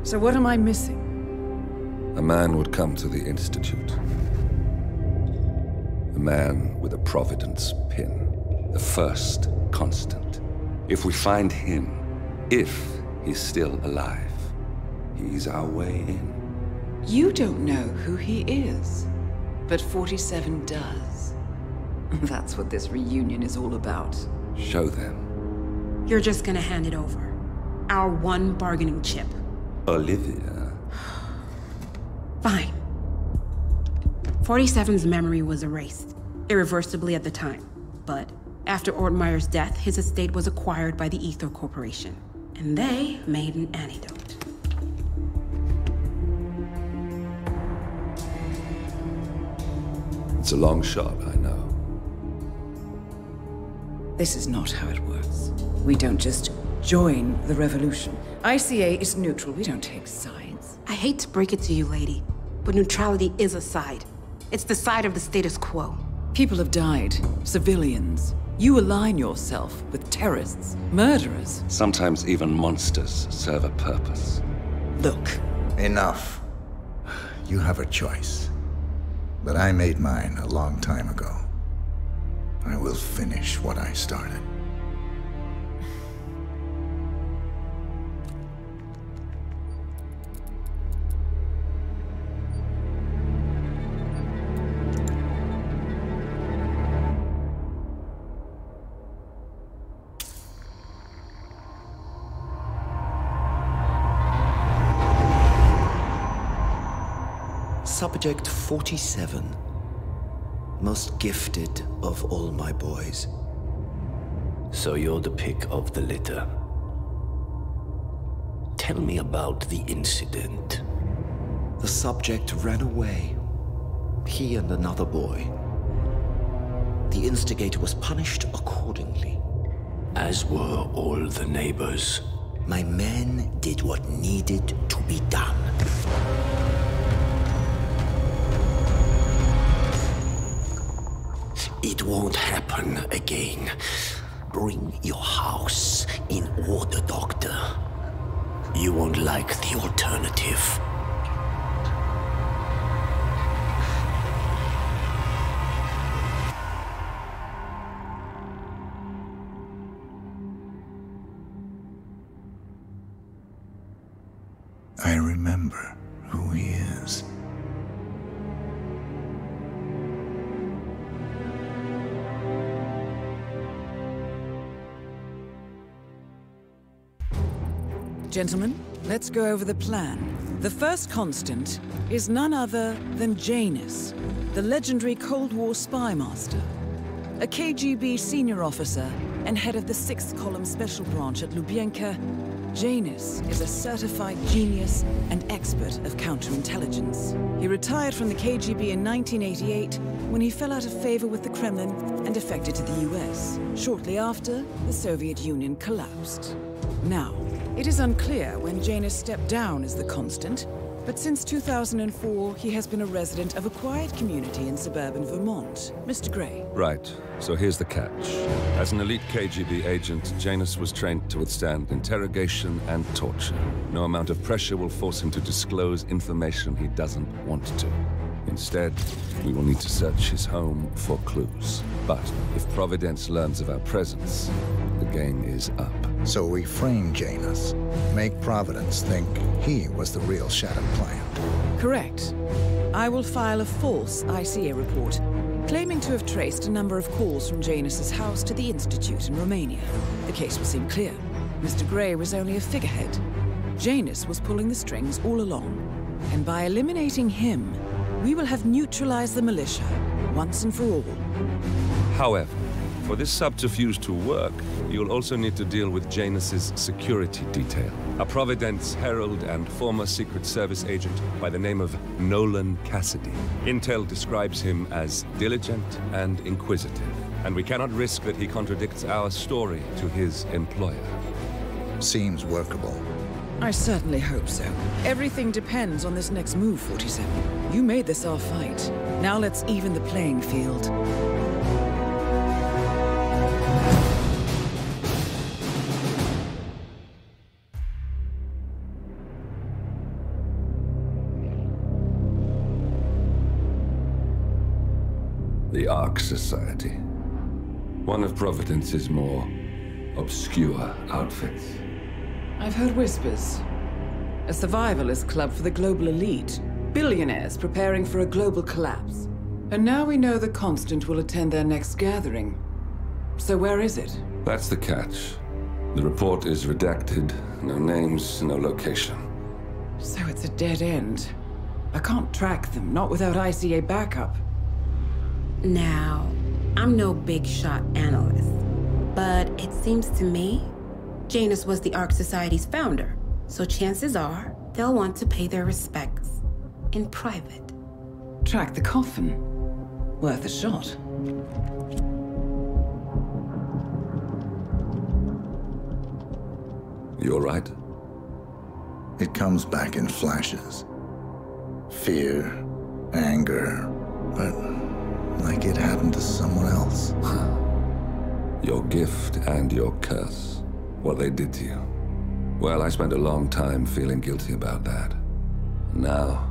So what am I missing? A man would come to the Institute. A man with a Providence pin. The first Constant. If we find him, if he's still alive, he's our way in. You don't know who he is, but 47 does. That's what this reunion is all about. Show them. You're just gonna hand it over. Our one bargaining chip. Olivia. Fine. 47's memory was erased, irreversibly at the time, but after Ortmeier's death, his estate was acquired by the Ether Corporation, and they made an antidote. It's a long shot, I know. This is not how it works. We don't just join the revolution. ICA is neutral. We don't take sides. I hate to break it to you, lady, but neutrality is a side. It's the side of the status quo. People have died. Civilians. You align yourself with terrorists, murderers. Sometimes even monsters serve a purpose. Look. Enough. You have a choice. But I made mine a long time ago. I will finish what I started. Subject 47, most gifted of all my boys. So you're the pick of the litter. Tell me about the incident. The subject ran away. He and another boy. The instigator was punished accordingly. As were all the neighbors. My men did what needed to be done. It won't happen again. Bring your house in order, Doctor. You won't like the alternative. I remember who he is. Gentlemen, let's go over the plan. The first Constant is none other than Janus, the legendary Cold War spy master, a KGB senior officer and head of the 6th Column Special Branch at Lubyanka. Janus is a certified genius and expert of counterintelligence. He retired from the KGB in 1988 when he fell out of favor with the Kremlin and defected to the US. Shortly after, the Soviet Union collapsed. Now, it is unclear when Janus stepped down as the Constant, But since 2004, he has been a resident of a quiet community in suburban Vermont. Mr. Gray. Right. So here's the catch. As an elite KGB agent, Janus was trained to withstand interrogation and torture. No amount of pressure will force him to disclose information he doesn't want to. Instead, we will need to search his home for clues. But if Providence learns of our presence, the game is up. So we frame Janus, make Providence think he was the real Shadow Client. Correct. I will file a false ICA report, claiming to have traced a number of calls from Janus's house to the Institute in Romania. The case will seem clear. Mr. Gray was only a figurehead. Janus was pulling the strings all along. And by eliminating him, we will have neutralized the militia, once and for all. However, for this subterfuge to work, you'll also need to deal with Janus's security detail. A Providence herald and former Secret Service agent by the name of Nolan Cassidy. Intel describes him as diligent and inquisitive, and we cannot risk that he contradicts our story to his employer. Seems workable. I certainly hope so. Everything depends on this next move, 47. You made this our fight. Now let's even the playing field. The Ark Society. One of Providence's more obscure outfits. I've heard whispers. A survivalist club for the global elite. Billionaires preparing for a global collapse. And now we know the Constant will attend their next gathering. So where is it? That's the catch. The report is redacted. No names, no location. So it's a dead end. I can't track them, not without ICA backup. Now, I'm no big shot analyst, but it seems to me Janus was the Ark Society's founder, so chances are they'll want to pay their respects in private. Track the coffin. Worth a shot. You all right? It comes back in flashes. Fear, anger, but like it happened to someone else. Your gift and your curse. What they did to you. Well, I spent a long time feeling guilty about that. Now...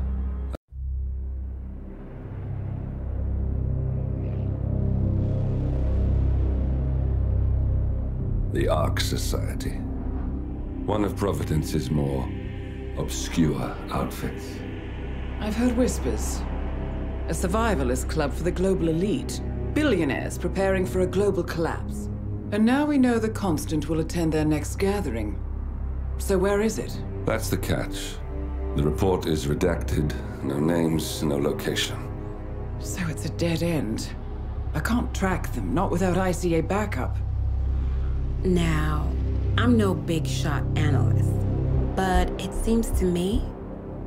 The Ark Society. One of Providence's more obscure outfits. I've heard whispers. A survivalist club for the global elite. Billionaires preparing for a global collapse. And now we know the Constant will attend their next gathering. So where is it? That's the catch. The report is redacted. No names, no location. So it's a dead end. I can't track them, not without ICA backup. Now, I'm no big shot analyst, but it seems to me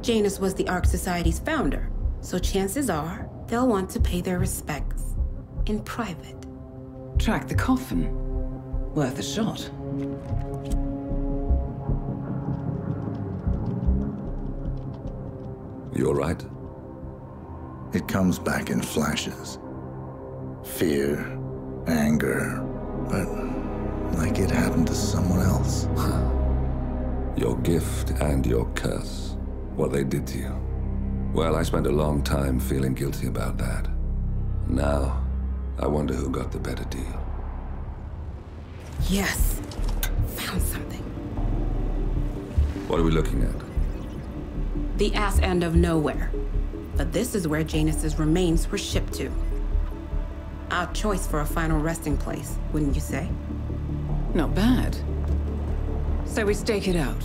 Janus was the Ark Society's founder, so chances are they'll want to pay their respects in private. Track the coffin. Worth a shot. You all right? It comes back in flashes. Fear, anger, but like it happened to someone else. Your gift and your curse. What they did to you. Well, I spent a long time feeling guilty about that. Now, I wonder who got the better deal. Yes. Found something. What are we looking at? The ass end of nowhere. But this is where Janus's remains were shipped to. Our choice for a final resting place, wouldn't you say? Not bad. So we stake it out.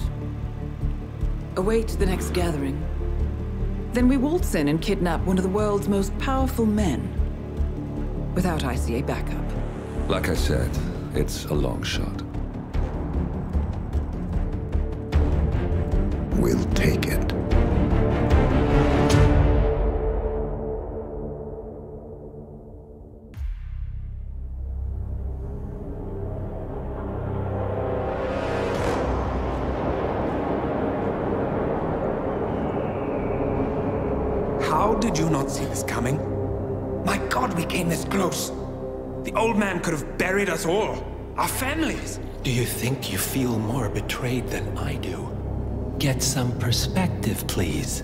Await the next gathering. Then we waltz in and kidnap one of the world's most powerful men. Without ICA backup. Like I said, it's a long shot. We'll take it. How did you not see this coming? My God, we came this close. The old man could have buried us all. Our families. Do you think you feel more betrayed than I do? Get some perspective, please.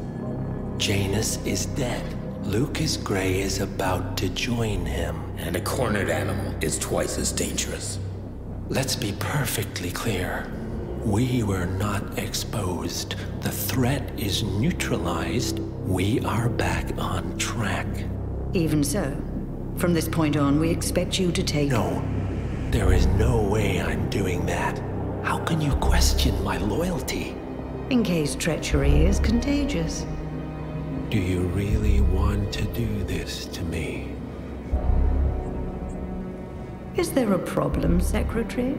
Janus is dead. Lucas Gray is about to join him. And a cornered animal is twice as dangerous. Let's be perfectly clear. We were not exposed. The threat is neutralized. We are back on track. Even so, from this point on, we expect you to take... No. There is no way I'm doing that. How can you question my loyalty? In case treachery is contagious. Do you really want to do this to me? Is there a problem, Secretary?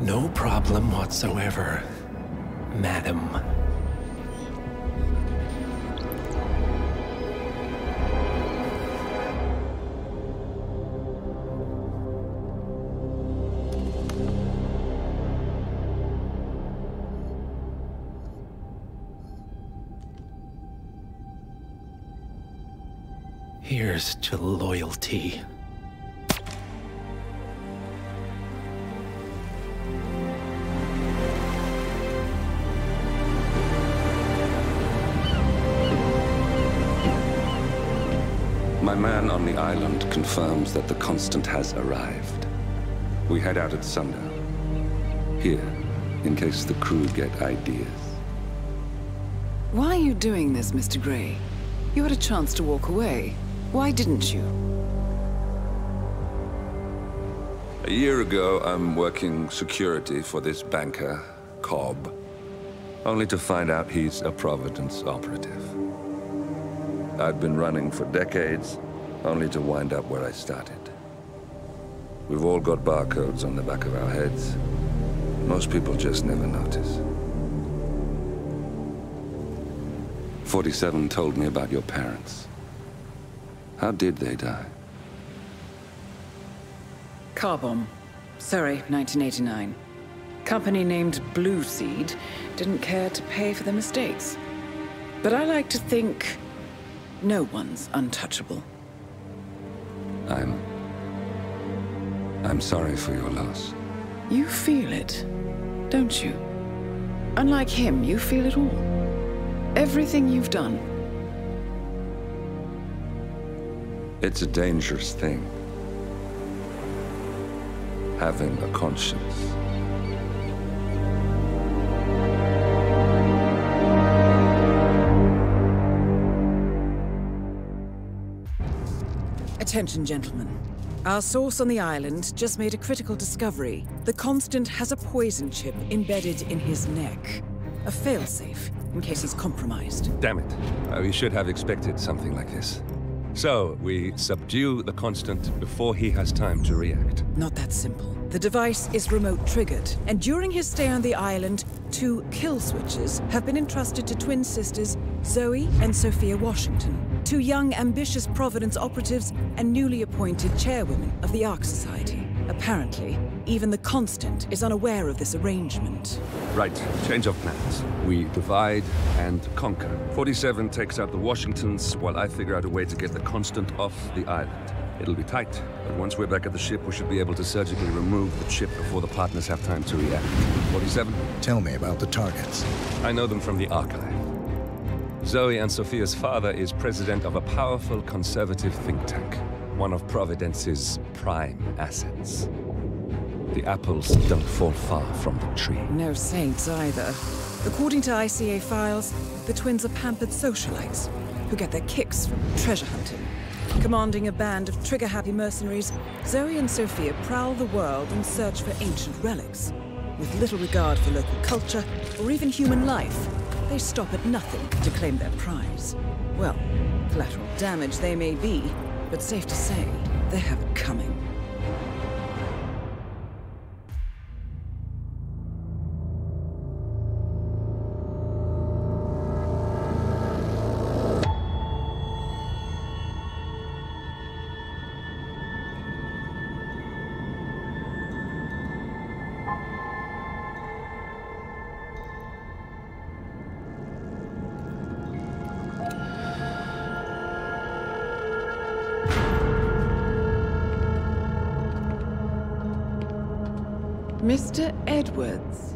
No problem whatsoever, Madam. Here's to loyalty. My man on the island confirms that the Constant has arrived. We head out at sundown. Here, in case the crew get ideas. Why are you doing this, Mr. Gray? You had a chance to walk away. Why didn't you? A year ago, I'm working security for this banker, Cobb, only to find out he's a Providence operative. I'd been running for decades, only to wind up where I started. We've all got barcodes on the back of our heads. Most people just never notice. 47 told me about your parents. How did they die? Car bomb. Surrey, 1989. Company named Blue Seed didn't care to pay for the mistakes. But I like to think no one's untouchable. I'm sorry for your loss. You feel it, don't you? Unlike him, you feel it all. Everything you've done. It's a dangerous thing, having a conscience. Attention, gentlemen. Our source on the island just made a critical discovery. The Constant has a poison chip embedded in his neck. A failsafe, in case he's compromised. Damn it. We should have expected something like this. So, we subdue the Constant before he has time to react. Not that simple. The device is remote-triggered, and during his stay on the island, 2 kill switches have been entrusted to twin sisters Zoe and Sophia Washington, 2 young, ambitious Providence operatives and newly appointed chairwomen of the Ark Society. Apparently, even the Constant is unaware of this arrangement. Right, change of plans. We divide and conquer. 47 takes out the Washingtons while I figure out a way to get the Constant off the island. It'll be tight, but once we're back at the ship, we should be able to surgically remove the chip before the partners have time to react. 47? Tell me about the targets. I know them from the archive. Zoe and Sophia's father is president of a powerful conservative think tank, one of Providence's prime assets. The apples don't fall far from the tree. No saints either. According to ICA files, the twins are pampered socialites who get their kicks from treasure hunting. Commanding a band of trigger-happy mercenaries, Zoe and Sophia prowl the world in search for ancient relics. With little regard for local culture or even human life, they stop at nothing to claim their prize. Well, collateral damage they may be, but safe to say, they have it coming. Mr. Edwards.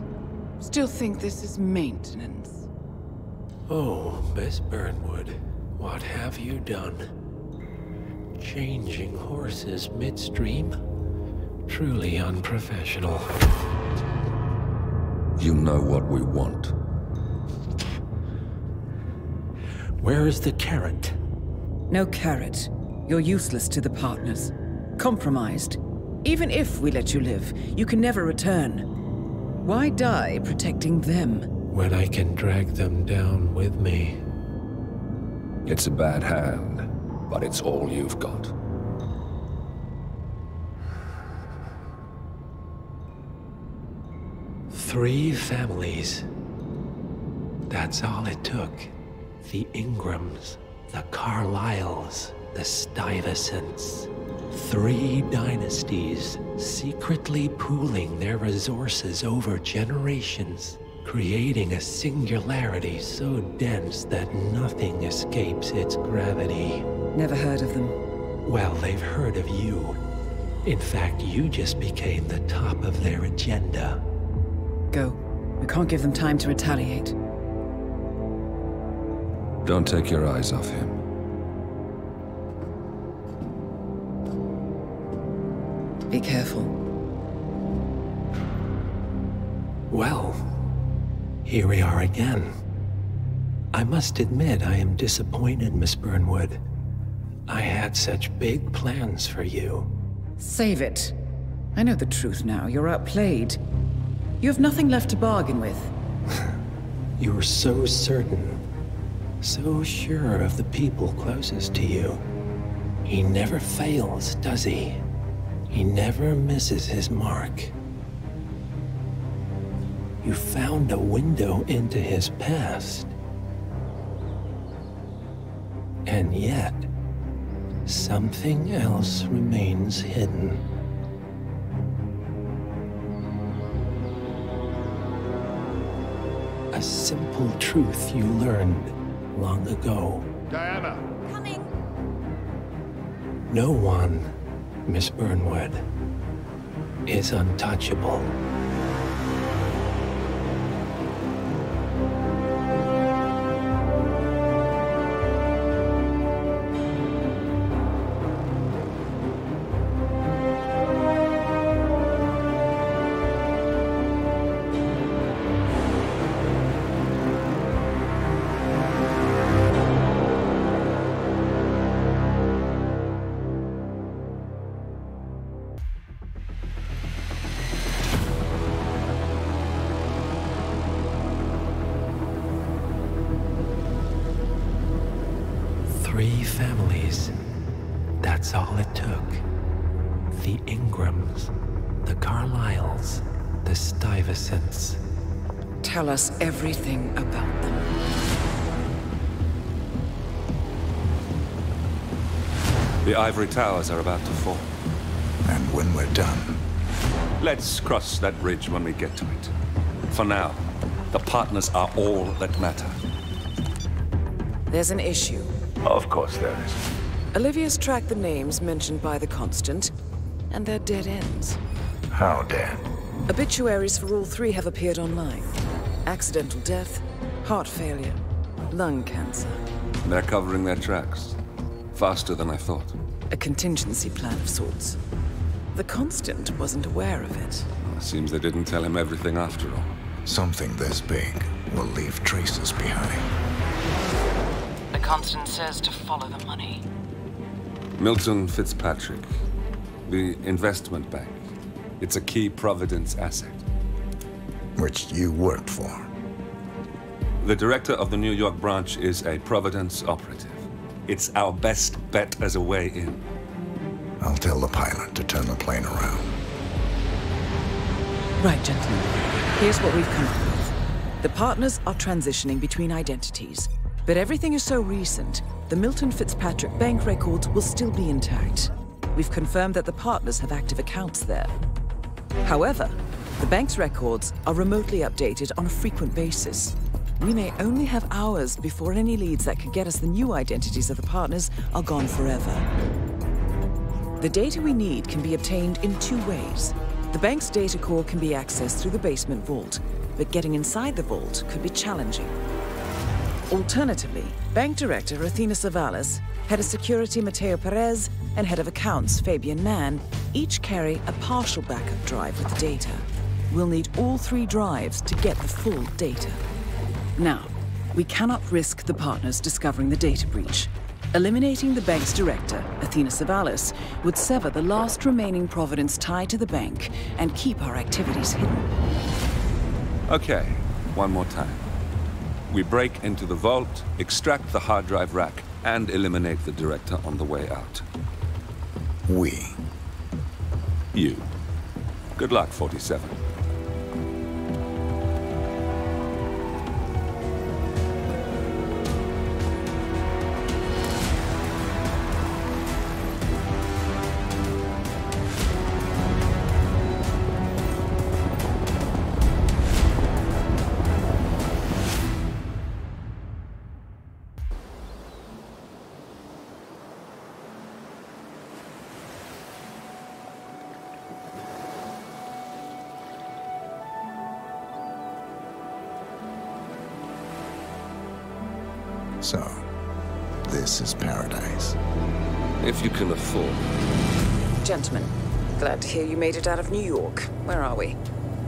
Still think this is maintenance. Oh, Miss Burnwood, what have you done? Changing horses midstream? Truly unprofessional. You know what we want. Where is the carrot? No carrot. You're useless to the partners. Compromised. Even if we let you live, you can never return. Why die protecting them? When I can drag them down with me. It's a bad hand, but it's all you've got. Three families. That's all it took. The Ingrams, the Carlyles, the Stuyvesants. Three dynasties secretly pooling their resources over generations, creating a singularity so dense that nothing escapes its gravity. Never heard of them. Well, they've heard of you. In fact, you just became the top of their agenda. Go. We can't give them time to retaliate. Don't take your eyes off him. Be careful. Well, here we are again. I must admit I am disappointed, Miss Burnwood. I had such big plans for you. Save it. I know the truth now. You're outplayed. You have nothing left to bargain with. You're so certain. So sure of the people closest to you. He never fails, does he? He never misses his mark. You found a window into his past. And yet, something else remains hidden. A simple truth you learned long ago. Diana! Coming! No one, Miss Burnwood, is untouchable. Tell us everything about them. The ivory towers are about to fall. And when we're done... Let's cross that bridge when we get to it. For now, the partners are all that matter. There's an issue. Of course there is. Olivia's tracked the names mentioned by the Constant, and they're dead ends. How dead? Obituaries for all three have appeared online. Accidental death, heart failure, lung cancer. They're covering their tracks. Faster than I thought. A contingency plan of sorts. The Constant wasn't aware of it. Well, it seems they didn't tell him everything after all. Something this big will leave traces behind. The Constant says to follow the money. Milton Fitzpatrick, the investment bank. It's a key Providence asset. Which you worked for. The director of the New York branch is a Providence operative. It's our best bet as a way in. I'll tell the pilot to turn the plane around. Right, gentlemen. Here's what we've come up with. The partners are transitioning between identities. But everything is so recent, the Milton Fitzpatrick bank records will still be intact. We've confirmed that the partners have active accounts there. However, the bank's records are remotely updated on a frequent basis. We may only have hours before any leads that could get us the new identities of the partners are gone forever. The data we need can be obtained in two ways. The bank's data core can be accessed through the basement vault, but getting inside the vault could be challenging. Alternatively, Bank Director Athena Savalas, Head of Security Mateo Perez, and Head of Accounts Fabian Mann each carry a partial backup drive with the data. We'll need all three drives to get the full data. Now, we cannot risk the partners discovering the data breach. Eliminating the bank's director, Athena Savalas, would sever the last remaining Providence tie to the bank and keep our activities hidden. Okay, one more time. We break into the vault, extract the hard drive rack, and eliminate the director on the way out. We. You. Good luck, 47. So, this is paradise. If you can afford. Gentlemen, glad to hear you made it out of New York. Where are we?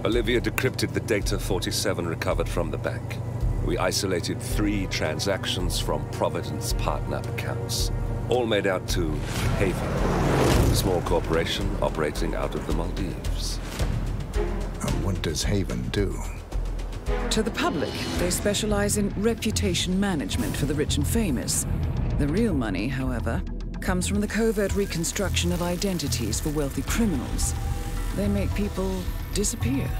Olivia decrypted the data 47 recovered from the bank. We isolated 3 transactions from Providence partner accounts. All made out to Haven, a small corporation operating out of the Maldives. And what does Haven do? To the public, they specialize in reputation management for the rich and famous. The real money, however, comes from the covert reconstruction of identities for wealthy criminals. They make people disappear.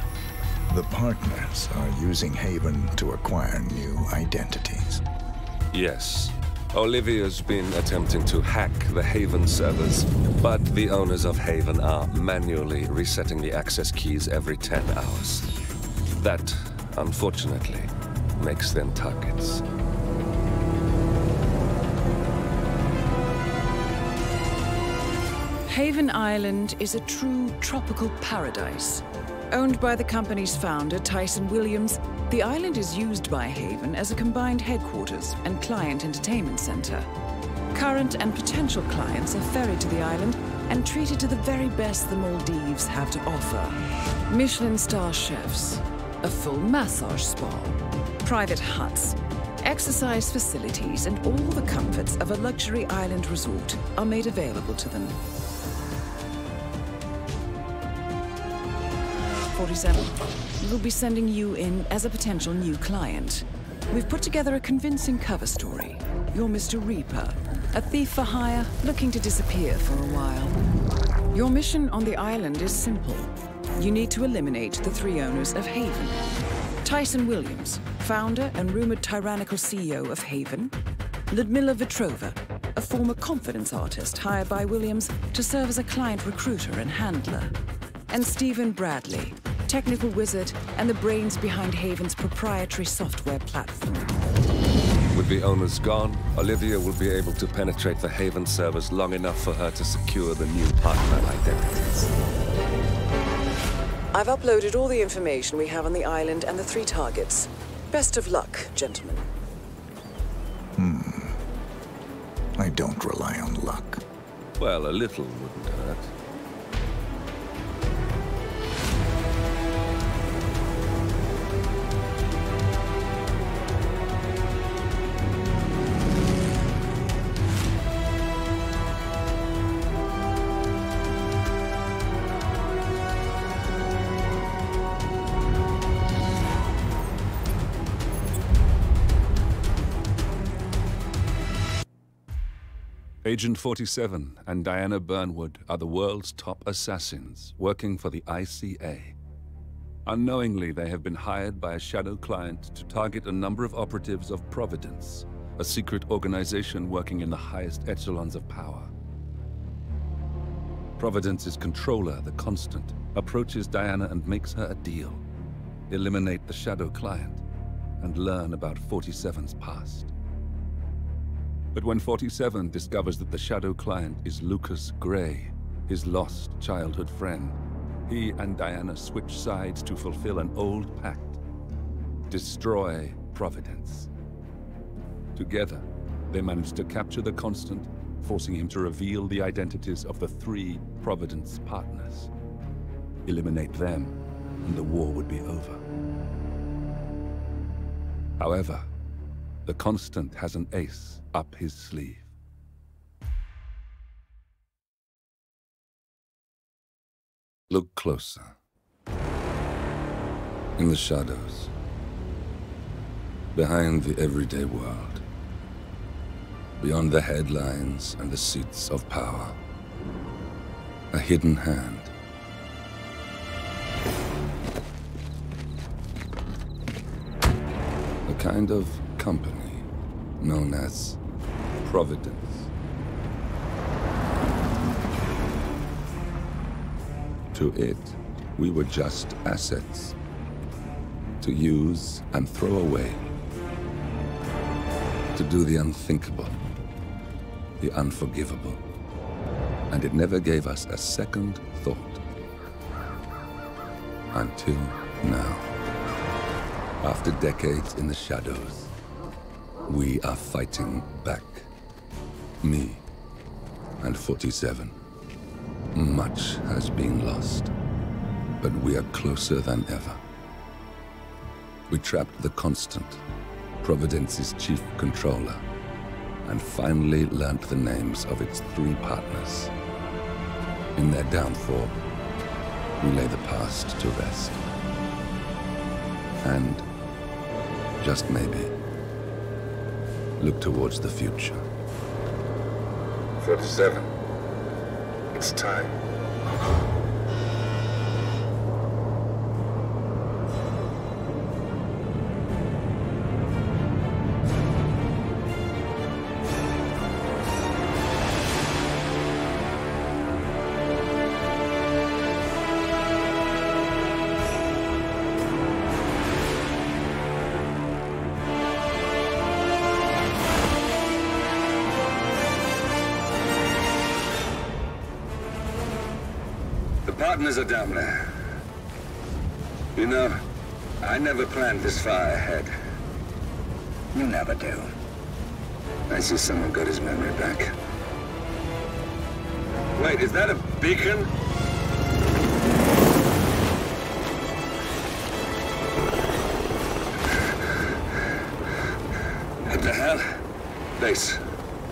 The partners are using Haven to acquire new identities. Yes. Olivia's been attempting to hack the Haven servers, but the owners of Haven are manually resetting the access keys every 10 hours. That, unfortunately, makes them targets. Haven Island is a true tropical paradise. Owned by the company's founder, Tyson Williams, the island is used by Haven as a combined headquarters and client entertainment center. Current and potential clients are ferried to the island and treated to the very best the Maldives have to offer. Michelin star chefs, a full massage spa, private huts, exercise facilities, and all the comforts of a luxury island resort are made available to them. 47, we'll be sending you in as a potential new client. We've put together a convincing cover story. You're Mr. Reaper, a thief for hire looking to disappear for a while. Your mission on the island is simple. You need to eliminate the 3 owners of Haven. Tyson Williams, founder and rumored tyrannical CEO of Haven. Ludmila Vetrova, a former confidence artist hired by Williams to serve as a client recruiter and handler. And Stephen Bradley, technical wizard and the brains behind Haven's proprietary software platform. With the owners gone, Olivia will be able to penetrate the Haven servers long enough for her to secure the new partner identities. I've uploaded all the information we have on the island and the 3 targets. Best of luck, gentlemen. I don't rely on luck. Well, a little wouldn't hurt. Agent 47 and Diana Burnwood are the world's top assassins working for the ICA. Unknowingly, they have been hired by a shadow client to target a number of operatives of Providence, a secret organization working in the highest echelons of power. Providence's controller, the Constant, approaches Diana and makes her a deal. Eliminate the shadow client and learn about 47's past. But when 47 discovers that the shadow client is Lucas Gray, his lost childhood friend, He and Diana switch sides to fulfill an old pact. Destroy Providence. Together, they managed to capture the Constant, forcing him to reveal the identities of the three Providence partners. Eliminate them, and the war would be over. However, the Constant has an ace up his sleeve. Look closer. In the shadows. Behind the everyday world. Beyond the headlines and the seats of power. A hidden hand. A kind of company known as Providence. To it, we were just assets to use and throw away, to do the unthinkable, the unforgivable, and it never gave us a second thought until now. After decades in the shadows, we are fighting back. Me and 47. Much has been lost, but we are closer than ever. We trapped the Constant, Providence's chief controller, and finally learnt the names of its three partners. In their downfall, we lay the past to rest. And, just maybe, look towards the future. 47. It's time. Partners are down there. You know, I never planned this far ahead. You never do. I see someone got his memory back. Wait, is that a beacon? What the hell? Base.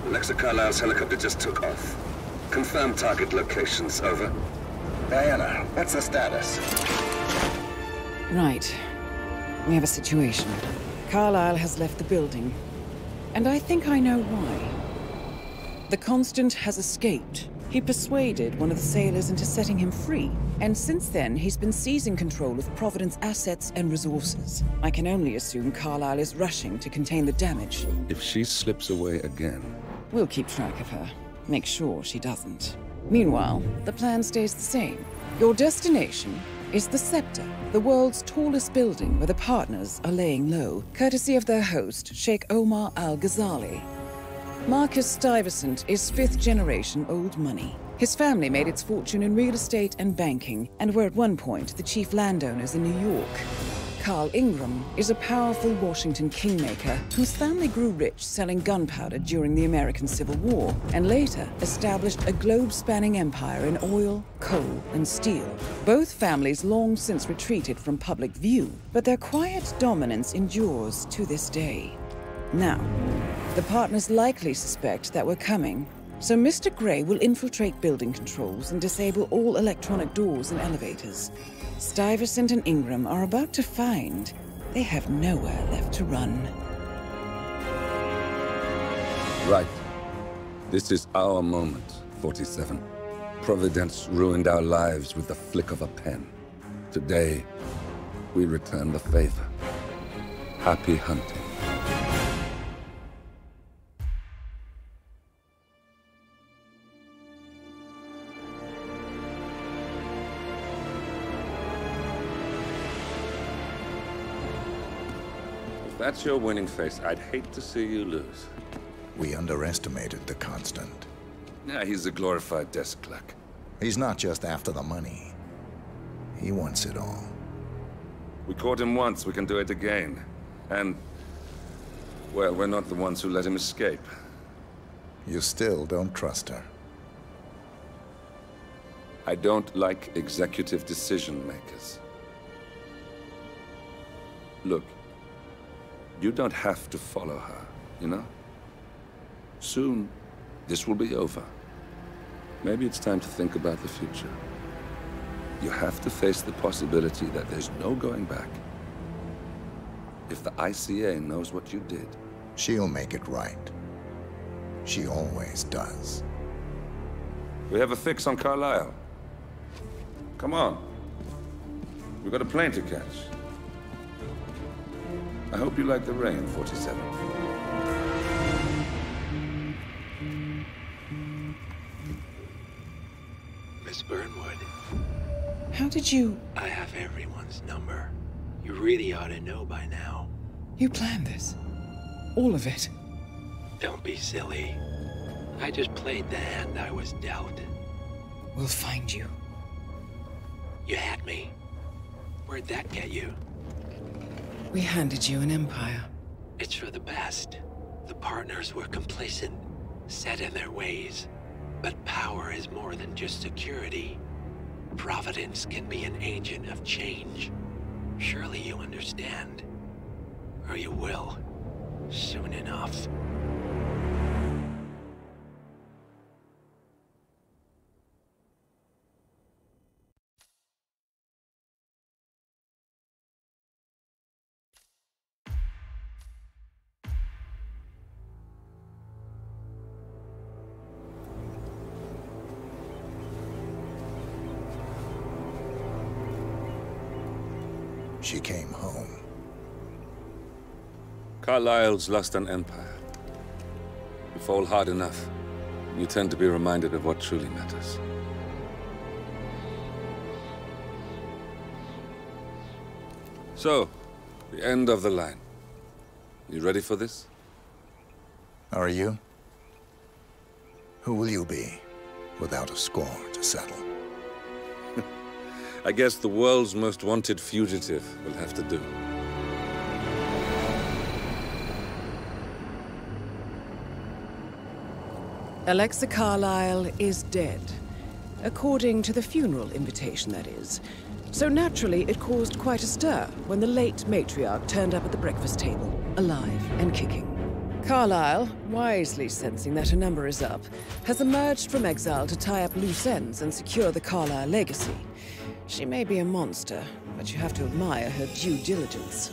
Alexa Carlisle's helicopter just took off. Confirm target locations, over. Diana, what's the status? Right. We have a situation. Carlisle has left the building. And I think I know why. The Constant has escaped. He persuaded one of the sailors into setting him free. And since then, he's been seizing control of Providence assets and resources. I can only assume Carlisle is rushing to contain the damage. If she slips away again... We'll keep track of her. Make sure she doesn't. Meanwhile, the plan stays the same. Your destination is the Scepter, the world's tallest building where the partners are laying low, courtesy of their host, Sheikh Omar Al-Ghazali. Marcus Stuyvesant is fifth-generation old money. His family made its fortune in real estate and banking, and were at one point the chief landowners in New York. Carl Ingram is a powerful Washington kingmaker whose family grew rich selling gunpowder during the American Civil War, and later established a globe-spanning empire in oil, coal, and steel. Both families long since retreated from public view, but their quiet dominance endures to this day. Now, the partners likely suspect that we're coming, so Mr. Gray will infiltrate building controls and disable all electronic doors and elevators. Stuyvesant and Ingram are about to find they have nowhere left to run. Right. This is our moment, 47. Providence ruined our lives with the flick of a pen. Today, we return the favor. Happy hunting. That's your winning face. I'd hate to see you lose. We underestimated the Constant. Yeah, he's a glorified desk clerk. He's not just after the money. He wants it all. We caught him once, we can do it again. And, well, we're not the ones who let him escape. You still don't trust her. I don't like executive decision makers. Look, you don't have to follow her, you know? Soon, this will be over. Maybe it's time to think about the future. You have to face the possibility that there's no going back. If the ICA knows what you did... She'll make it right. She always does. We have a fix on Carlisle. Come on. We've got a plane to catch. I hope you like the rain, 47. Miss Burnwood. How did you... I have everyone's number. You really ought to know by now. You planned this? All of it? Don't be silly. I just played the hand I was dealt. We'll find you. You had me. Where'd that get you? We handed you an empire. It's for the best. The partners were complacent, set in their ways. But power is more than just security. Providence can be an agent of change. Surely you understand. Or you will. Soon enough. She came home. Carlisle's lost an empire. You fall hard enough, you tend to be reminded of what truly matters. So, the end of the line. You ready for this? Are you? Who will you be without a score to settle? I guess the world's most wanted fugitive will have to do. Alexa Carlisle is dead. According to the funeral invitation, that is. So naturally, it caused quite a stir when the late matriarch turned up at the breakfast table, alive and kicking. Carlisle, wisely sensing that her number is up, has emerged from exile to tie up loose ends and secure the Carlisle legacy. She may be a monster, but you have to admire her due diligence.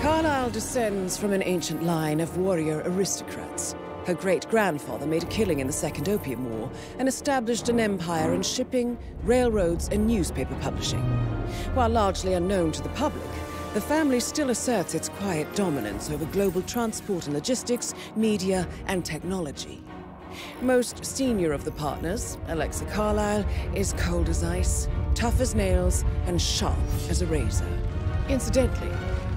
Carlisle descends from an ancient line of warrior aristocrats. Her great-grandfather made a killing in the Second Opium War and established an empire in shipping, railroads, and newspaper publishing. While largely unknown to the public, the family still asserts its quiet dominance over global transport and logistics, media, and technology. Most senior of the partners, Alexa Carlisle, is cold as ice, tough as nails, and sharp as a razor. Incidentally,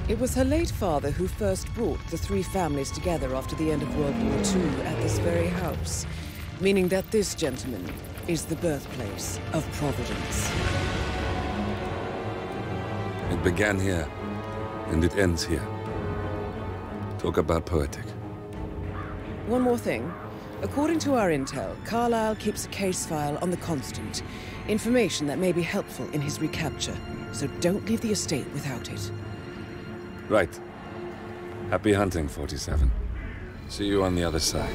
it was her late father who first brought the three families together after the end of World War II at this very house, meaning that this gentleman is the birthplace of Providence. It began here, and it ends here. Talk about poetic. One more thing. According to our intel, Carlisle keeps a case file on the Constant. Information that may be helpful in his recapture. So don't leave the estate without it. Right. Happy hunting, 47. See you on the other side.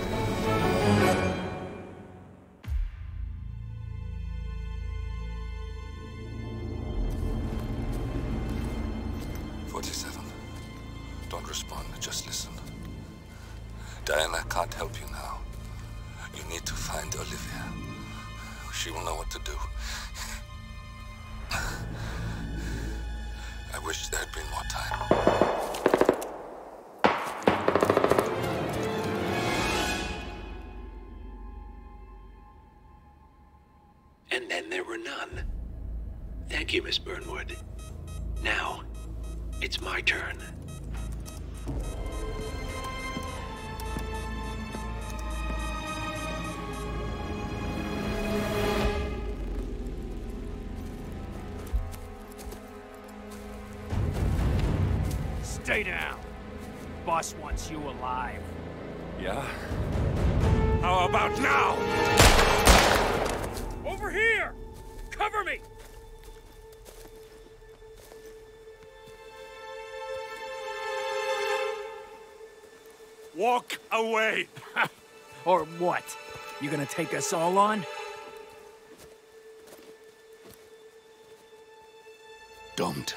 Lay down. Boss wants you alive. Yeah? How about now? Over here! Cover me! Walk away! Or what? You gonna take us all on? Don't.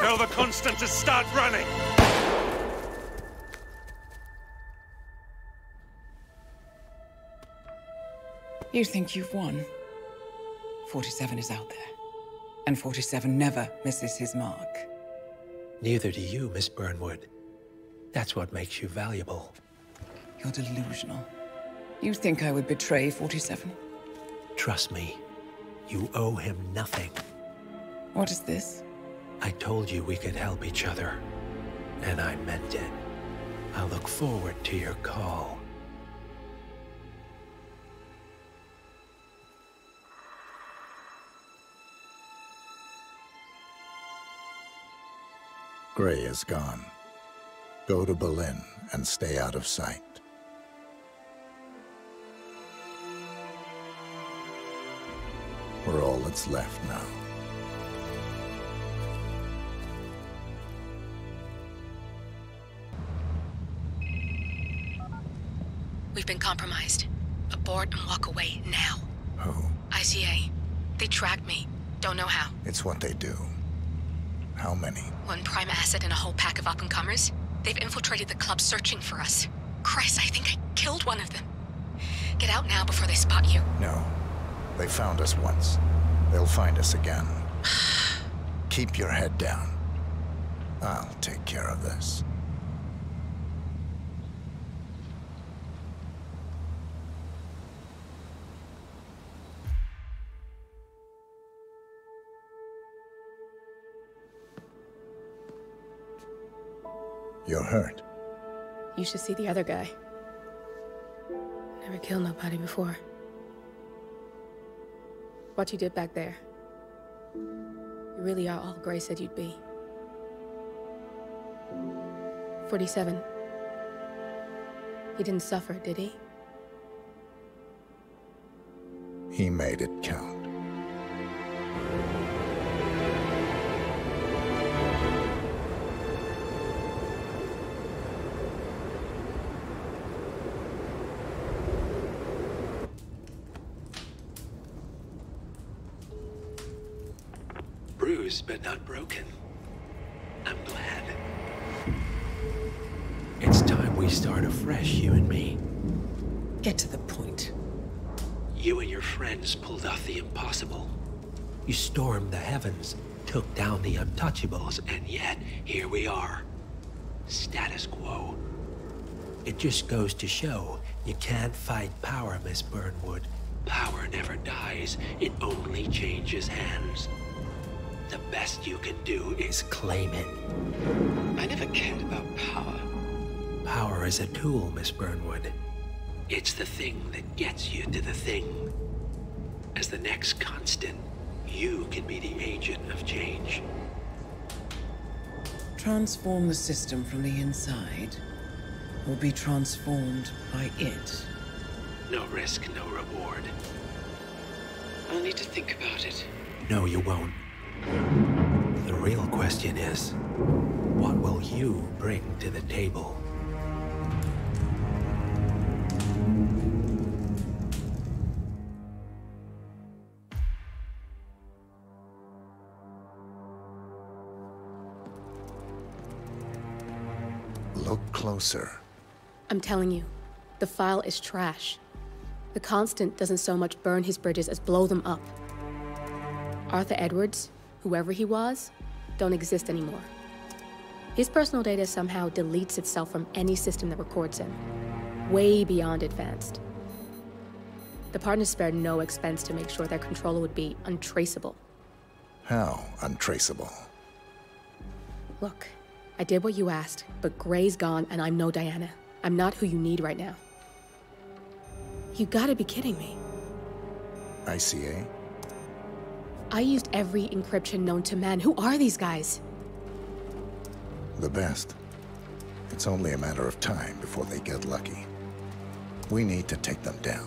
Tell the Constant to start running! You think you've won? 47 is out there. And 47 never misses his mark. Neither do you, Miss Burnwood. That's what makes you valuable. You're delusional. You think I would betray 47? Trust me. You owe him nothing. What is this? I told you we could help each other. And I meant it. I'll look forward to your call. Gray is gone. Go to Berlin and stay out of sight. We're all that's left now. We've been compromised. Abort and walk away now. Who? ICA. They tracked me. Don't know how. It's what they do. How many? One prime asset and a whole pack of up-and-comers. They've infiltrated the club searching for us. Christ, I think I killed one of them. Get out now before they spot you. No. They found us once. They'll find us again. Keep your head down. I'll take care of this. You're hurt. You should see the other guy. Never killed nobody before. What you did back there. You really are all Gray said you'd be. 47. He didn't suffer, did he? He made it count. But not broken. I'm glad. It's time we start afresh, you and me. Get to the point. You and your friends pulled off the impossible. You stormed the heavens, took down the untouchables, and yet, here we are. Status quo. It just goes to show, you can't fight power, Miss Burnwood. Power never dies, it only changes hands. The best you can do is claim it. I never cared about power. Power is a tool, Miss Burnwood. It's the thing that gets you to the thing. As the next Constant, you can be the agent of change. Transform the system from the inside, or be transformed by it. No risk, no reward. I'll need to think about it. No, you won't. The real question is, what will you bring to the table? Look closer. I'm telling you, the file is trash. The Constant doesn't so much burn his bridges as blow them up. Arthur Edwards, whoever he was, don't exist anymore. His personal data somehow deletes itself from any system that records him. Way beyond advanced. The partners spared no expense to make sure their controller would be untraceable. How untraceable? Look, I did what you asked, but Gray's gone and I'm no Diana. I'm not who you need right now. You gotta be kidding me. ICA? I used every encryption known to man. Who are these guys? The best. It's only a matter of time before they get lucky. We need to take them down.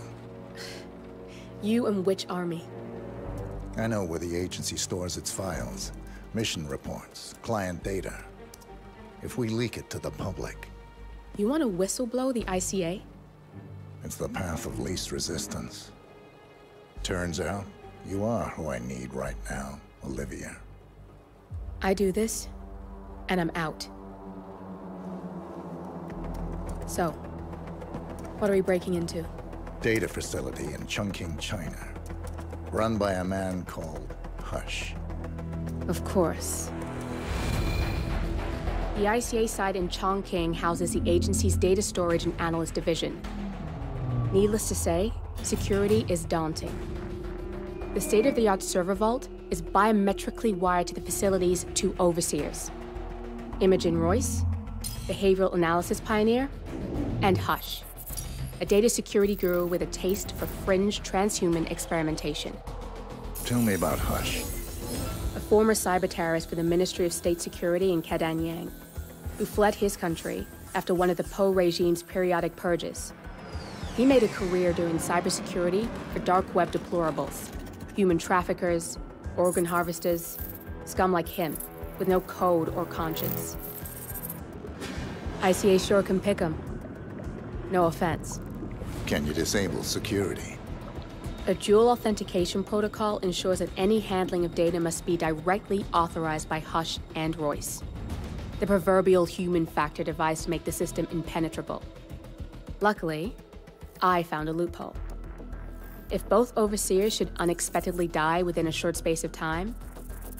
You and which army? I know where the agency stores its files, mission reports, client data. If we leak it to the public... You want to whistleblow the ICA? It's the path of least resistance. Turns out, you are who I need right now, Olivia. I do this, and I'm out. So, what are we breaking into? Data facility in Chongqing, China. Run by a man called Hush. Of course. The ICA site in Chongqing houses the agency's data storage and analyst division. Needless to say, security is daunting. The state-of-the-art server vault is biometrically wired to the facility's two overseers, Imogen Royce, behavioral analysis pioneer, and Hush, a data security guru with a taste for fringe transhuman experimentation. Tell me about Hush. A former cyber terrorist for the Ministry of State Security in Kedanyang, who fled his country after one of the Po regime's periodic purges. He made a career doing cybersecurity for dark web deplorables, human traffickers, organ harvesters, scum like him, with no code or conscience. ICA sure can pick him. No offense. Can you disable security? A dual authentication protocol ensures that any handling of data must be directly authorized by Hush and Royce, the proverbial human factor device to make the system impenetrable. Luckily, I found a loophole. If both overseers should unexpectedly die within a short space of time,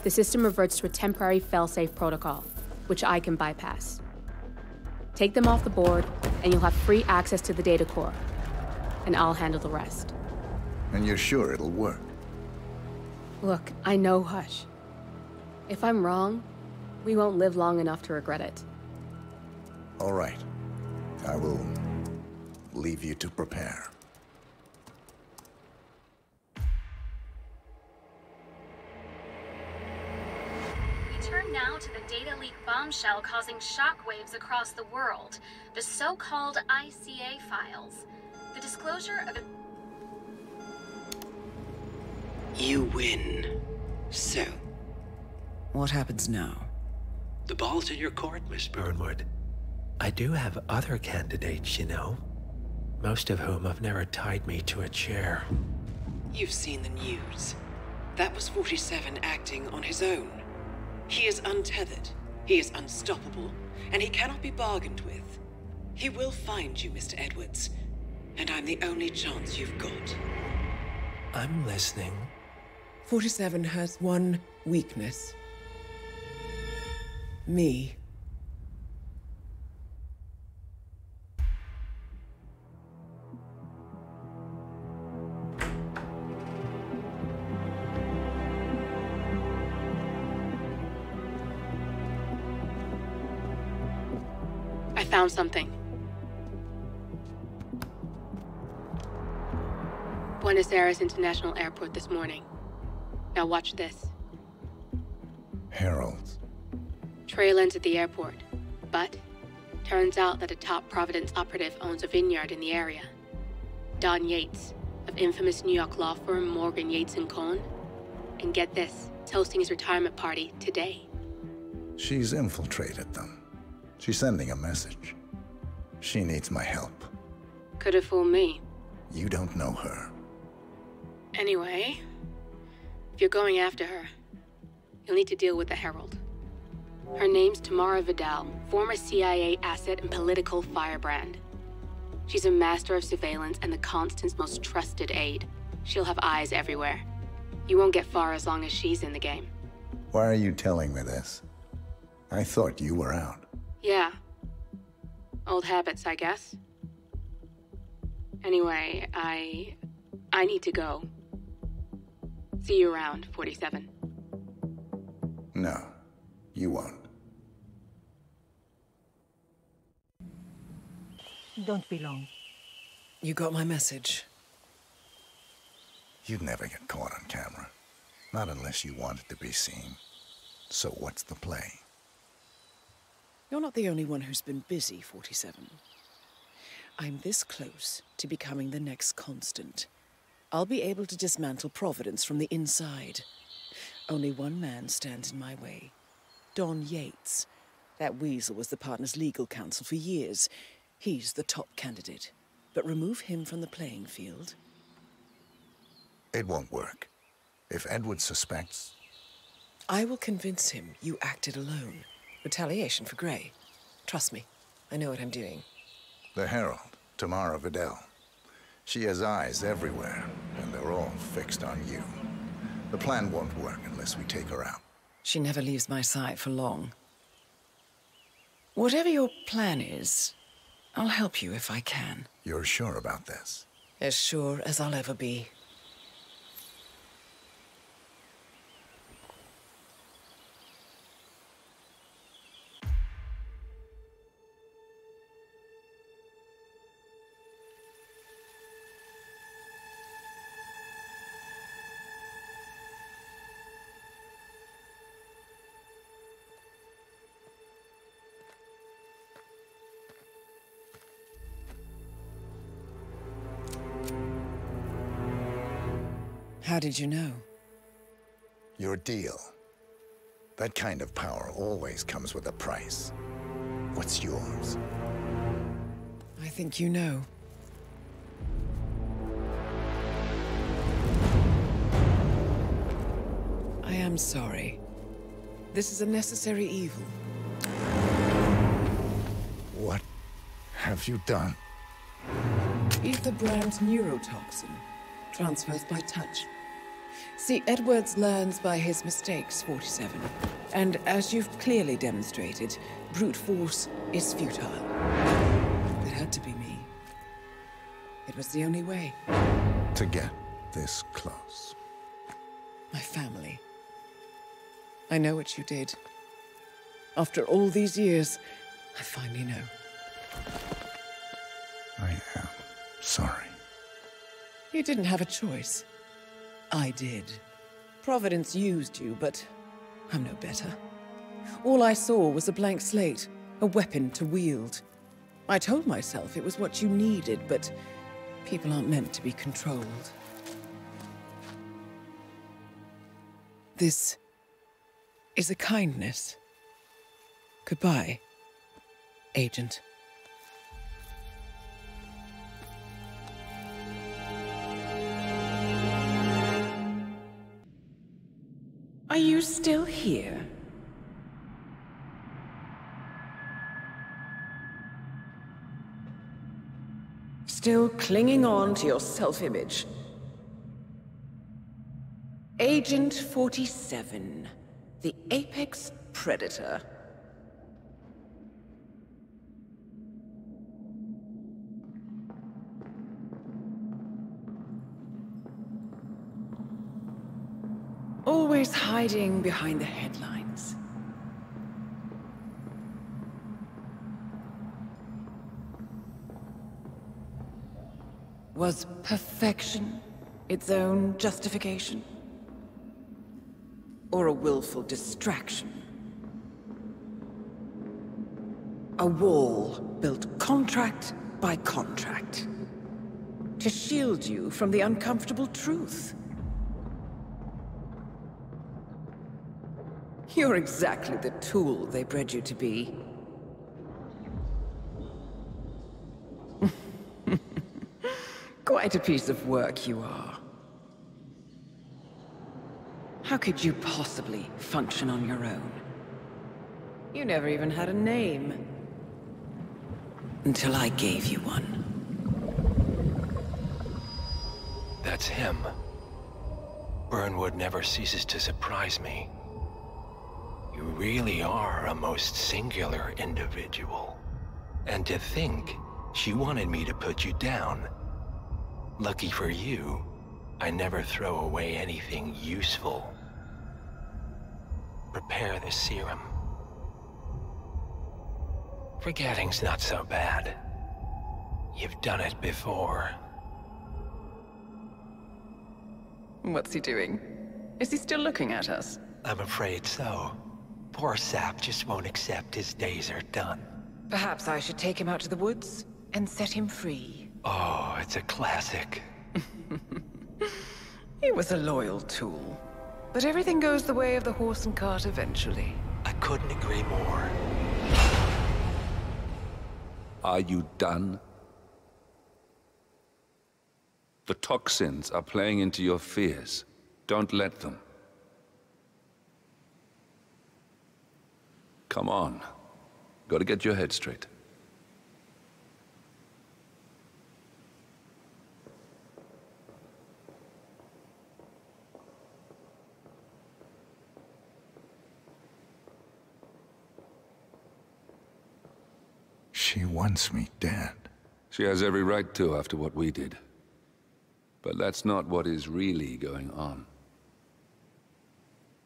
the system reverts to a temporary fail-safe protocol, which I can bypass. Take them off the board, and you'll have free access to the data core. And I'll handle the rest. And you're sure it'll work? Look, I know Hush. If I'm wrong, we won't live long enough to regret it. All right. I will leave you to prepare. Turn now to the data leak bombshell causing shockwaves across the world, the so-called ICA files. The disclosure of... You win. So, what happens now? The ball's in your court, Miss Burnwood. I do have other candidates, you know. Most of whom have never tied me to a chair. You've seen the news. That was 47 acting on his own. He is untethered, he is unstoppable, and he cannot be bargained with. He will find you, Mr. Edwards, and I'm the only chance you've got. I'm listening. 47 has one weakness. Me. Found something. Buenos Aires International Airport this morning. Now watch this. Heralds. Trail ends at the airport, but turns out that a top Providence operative owns a vineyard in the area. Don Yates, of infamous New York law firm Morgan, Yates & Cohn. And get this, hosting his retirement party today. She's infiltrated them. She's sending a message. She needs my help. Could have fooled me. You don't know her. Anyway, if you're going after her, you'll need to deal with the Herald. Her name's Tamara Vidal, former CIA asset and political firebrand. She's a master of surveillance and the Constant's most trusted aide. She'll have eyes everywhere. You won't get far as long as she's in the game. Why are you telling me this? I thought you were out. Yeah. Old habits, I guess. Anyway, I need to go. See you around, 47. No, you won't. Don't be long. You got my message. You'd never get caught on camera. Not unless you want it to be seen. So what's the play? You're not the only one who's been busy, 47. I'm this close to becoming the next constant. I'll be able to dismantle Providence from the inside. Only one man stands in my way. Don Yates. That weasel was the partner's legal counsel for years. He's the top candidate. But remove him from the playing field. It won't work. If Edward suspects... I will convince him you acted alone. Retaliation for Grey. Trust me, I know what I'm doing. The Herald, Tamara Vidal. She has eyes everywhere, and they're all fixed on you. The plan won't work unless we take her out. She never leaves my side for long. Whatever your plan is, I'll help you if I can. You're sure about this? As sure as I'll ever be. How did you know? Your deal. That kind of power always comes with a price. What's yours? I think you know. I am sorry. This is a necessary evil. What have you done? Ether brand's neurotoxin, transfers by touch. See, Edwards learns by his mistakes, 47. And as you've clearly demonstrated, brute force is futile. It had to be me. It was the only way. To get this close. My family. I know what you did. After all these years, I finally know. I am sorry. You didn't have a choice. I did. Providence used you, but I'm no better. All I saw was a blank slate, a weapon to wield. I told myself it was what you needed, but people aren't meant to be controlled. This is a kindness. Goodbye, Agent. Are you still here? Still clinging on to your self-image. Agent 47, the apex predator. Always hiding behind the headlines. Was perfection its own justification? Or a willful distraction? A wall built contract by contract to shield you from the uncomfortable truth. You're exactly the tool they bred you to be. Quite a piece of work you are. How could you possibly function on your own? You never even had a name. Until I gave you one. That's him. Burnwood never ceases to surprise me. You really are a most singular individual. And to think, she wanted me to put you down. Lucky for you, I never throw away anything useful. Prepare the serum. Forgetting's not so bad. You've done it before. What's he doing? Is he still looking at us? I'm afraid so. Poor sap just won't accept his days are done. Perhaps I should take him out to the woods and set him free. Oh, it's a classic. He was a loyal tool. But everything goes the way of the horse and cart eventually. I couldn't agree more. Are you done? The toxins are playing into your fears. Don't let them. Come on. Gotta get your head straight. She wants me dead. She has every right to after what we did. But that's not what is really going on.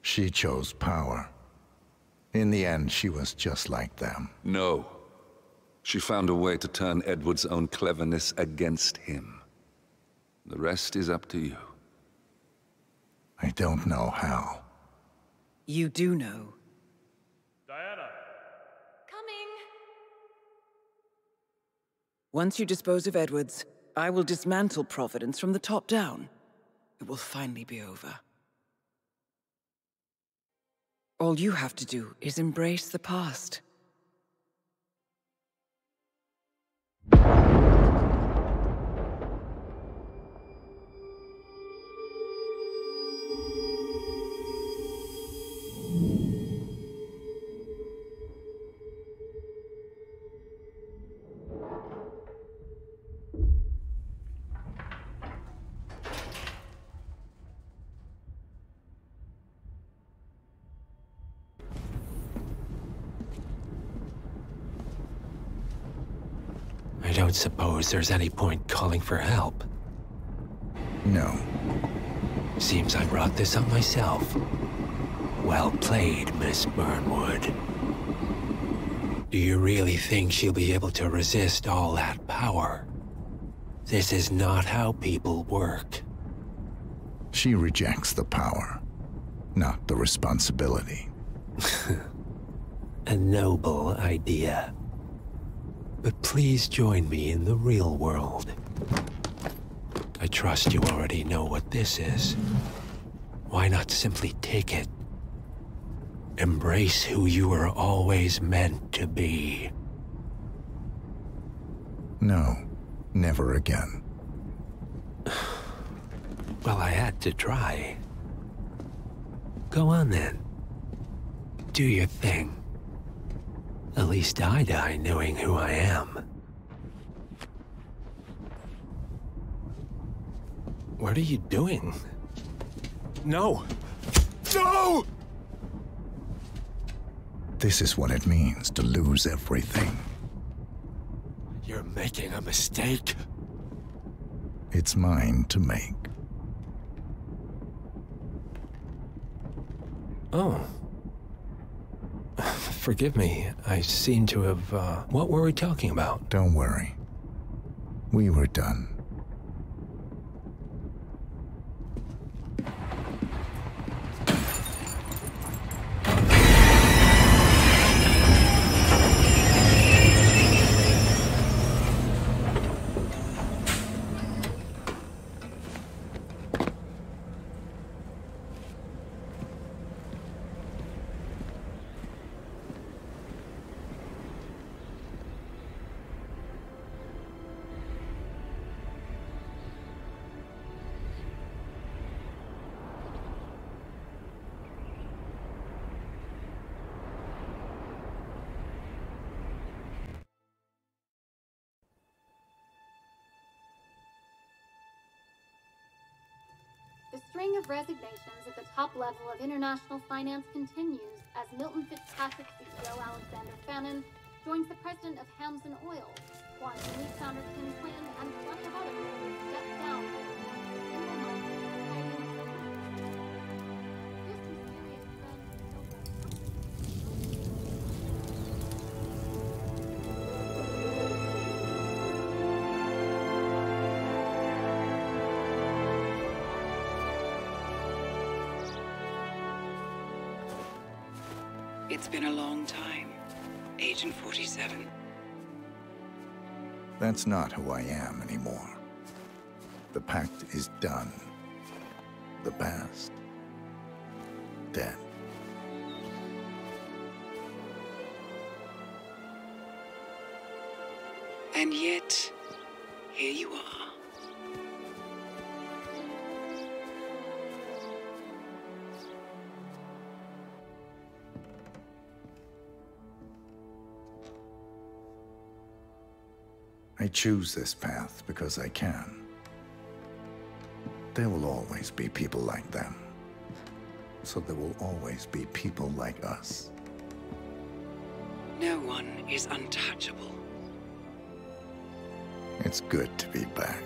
She chose power. In the end, she was just like them. No. She found a way to turn Edward's own cleverness against him. The rest is up to you. I don't know how. You do know. Diana! Coming! Once you dispose of Edwards, I will dismantle Providence from the top down. It will finally be over. All you have to do is embrace the past. I don't suppose there's any point calling for help. No. Seems I brought this up myself. Well played, Miss Burnwood. Do you really think she'll be able to resist all that power? This is not how people work. She rejects the power, not the responsibility. A noble idea. But please join me in the real world. I trust you already know what this is. Why not simply take it? Embrace who you were always meant to be. No, never again. Well, I had to try. Go on then. Do your thing. At least I die knowing who I am. What are you doing? No! No! This is what it means to lose everything. You're making a mistake. It's mine to make. Oh. Forgive me, I seem to have, what were we talking about? Don't worry. We were done. Resignations at the top level of international finance continues as Milton Fitzpatrick's CEO Alexander Fannin joins the president of Hamson Oil, Quantum Leap founder Tim Quinn, and a bunch of others who step down. It's been a long time. Agent 47. That's not who I am anymore. The pact is done. The past. Dead. And yet, here you are. I choose this path because I can. There will always be people like them. So there will always be people like us. No one is untouchable. It's good to be back.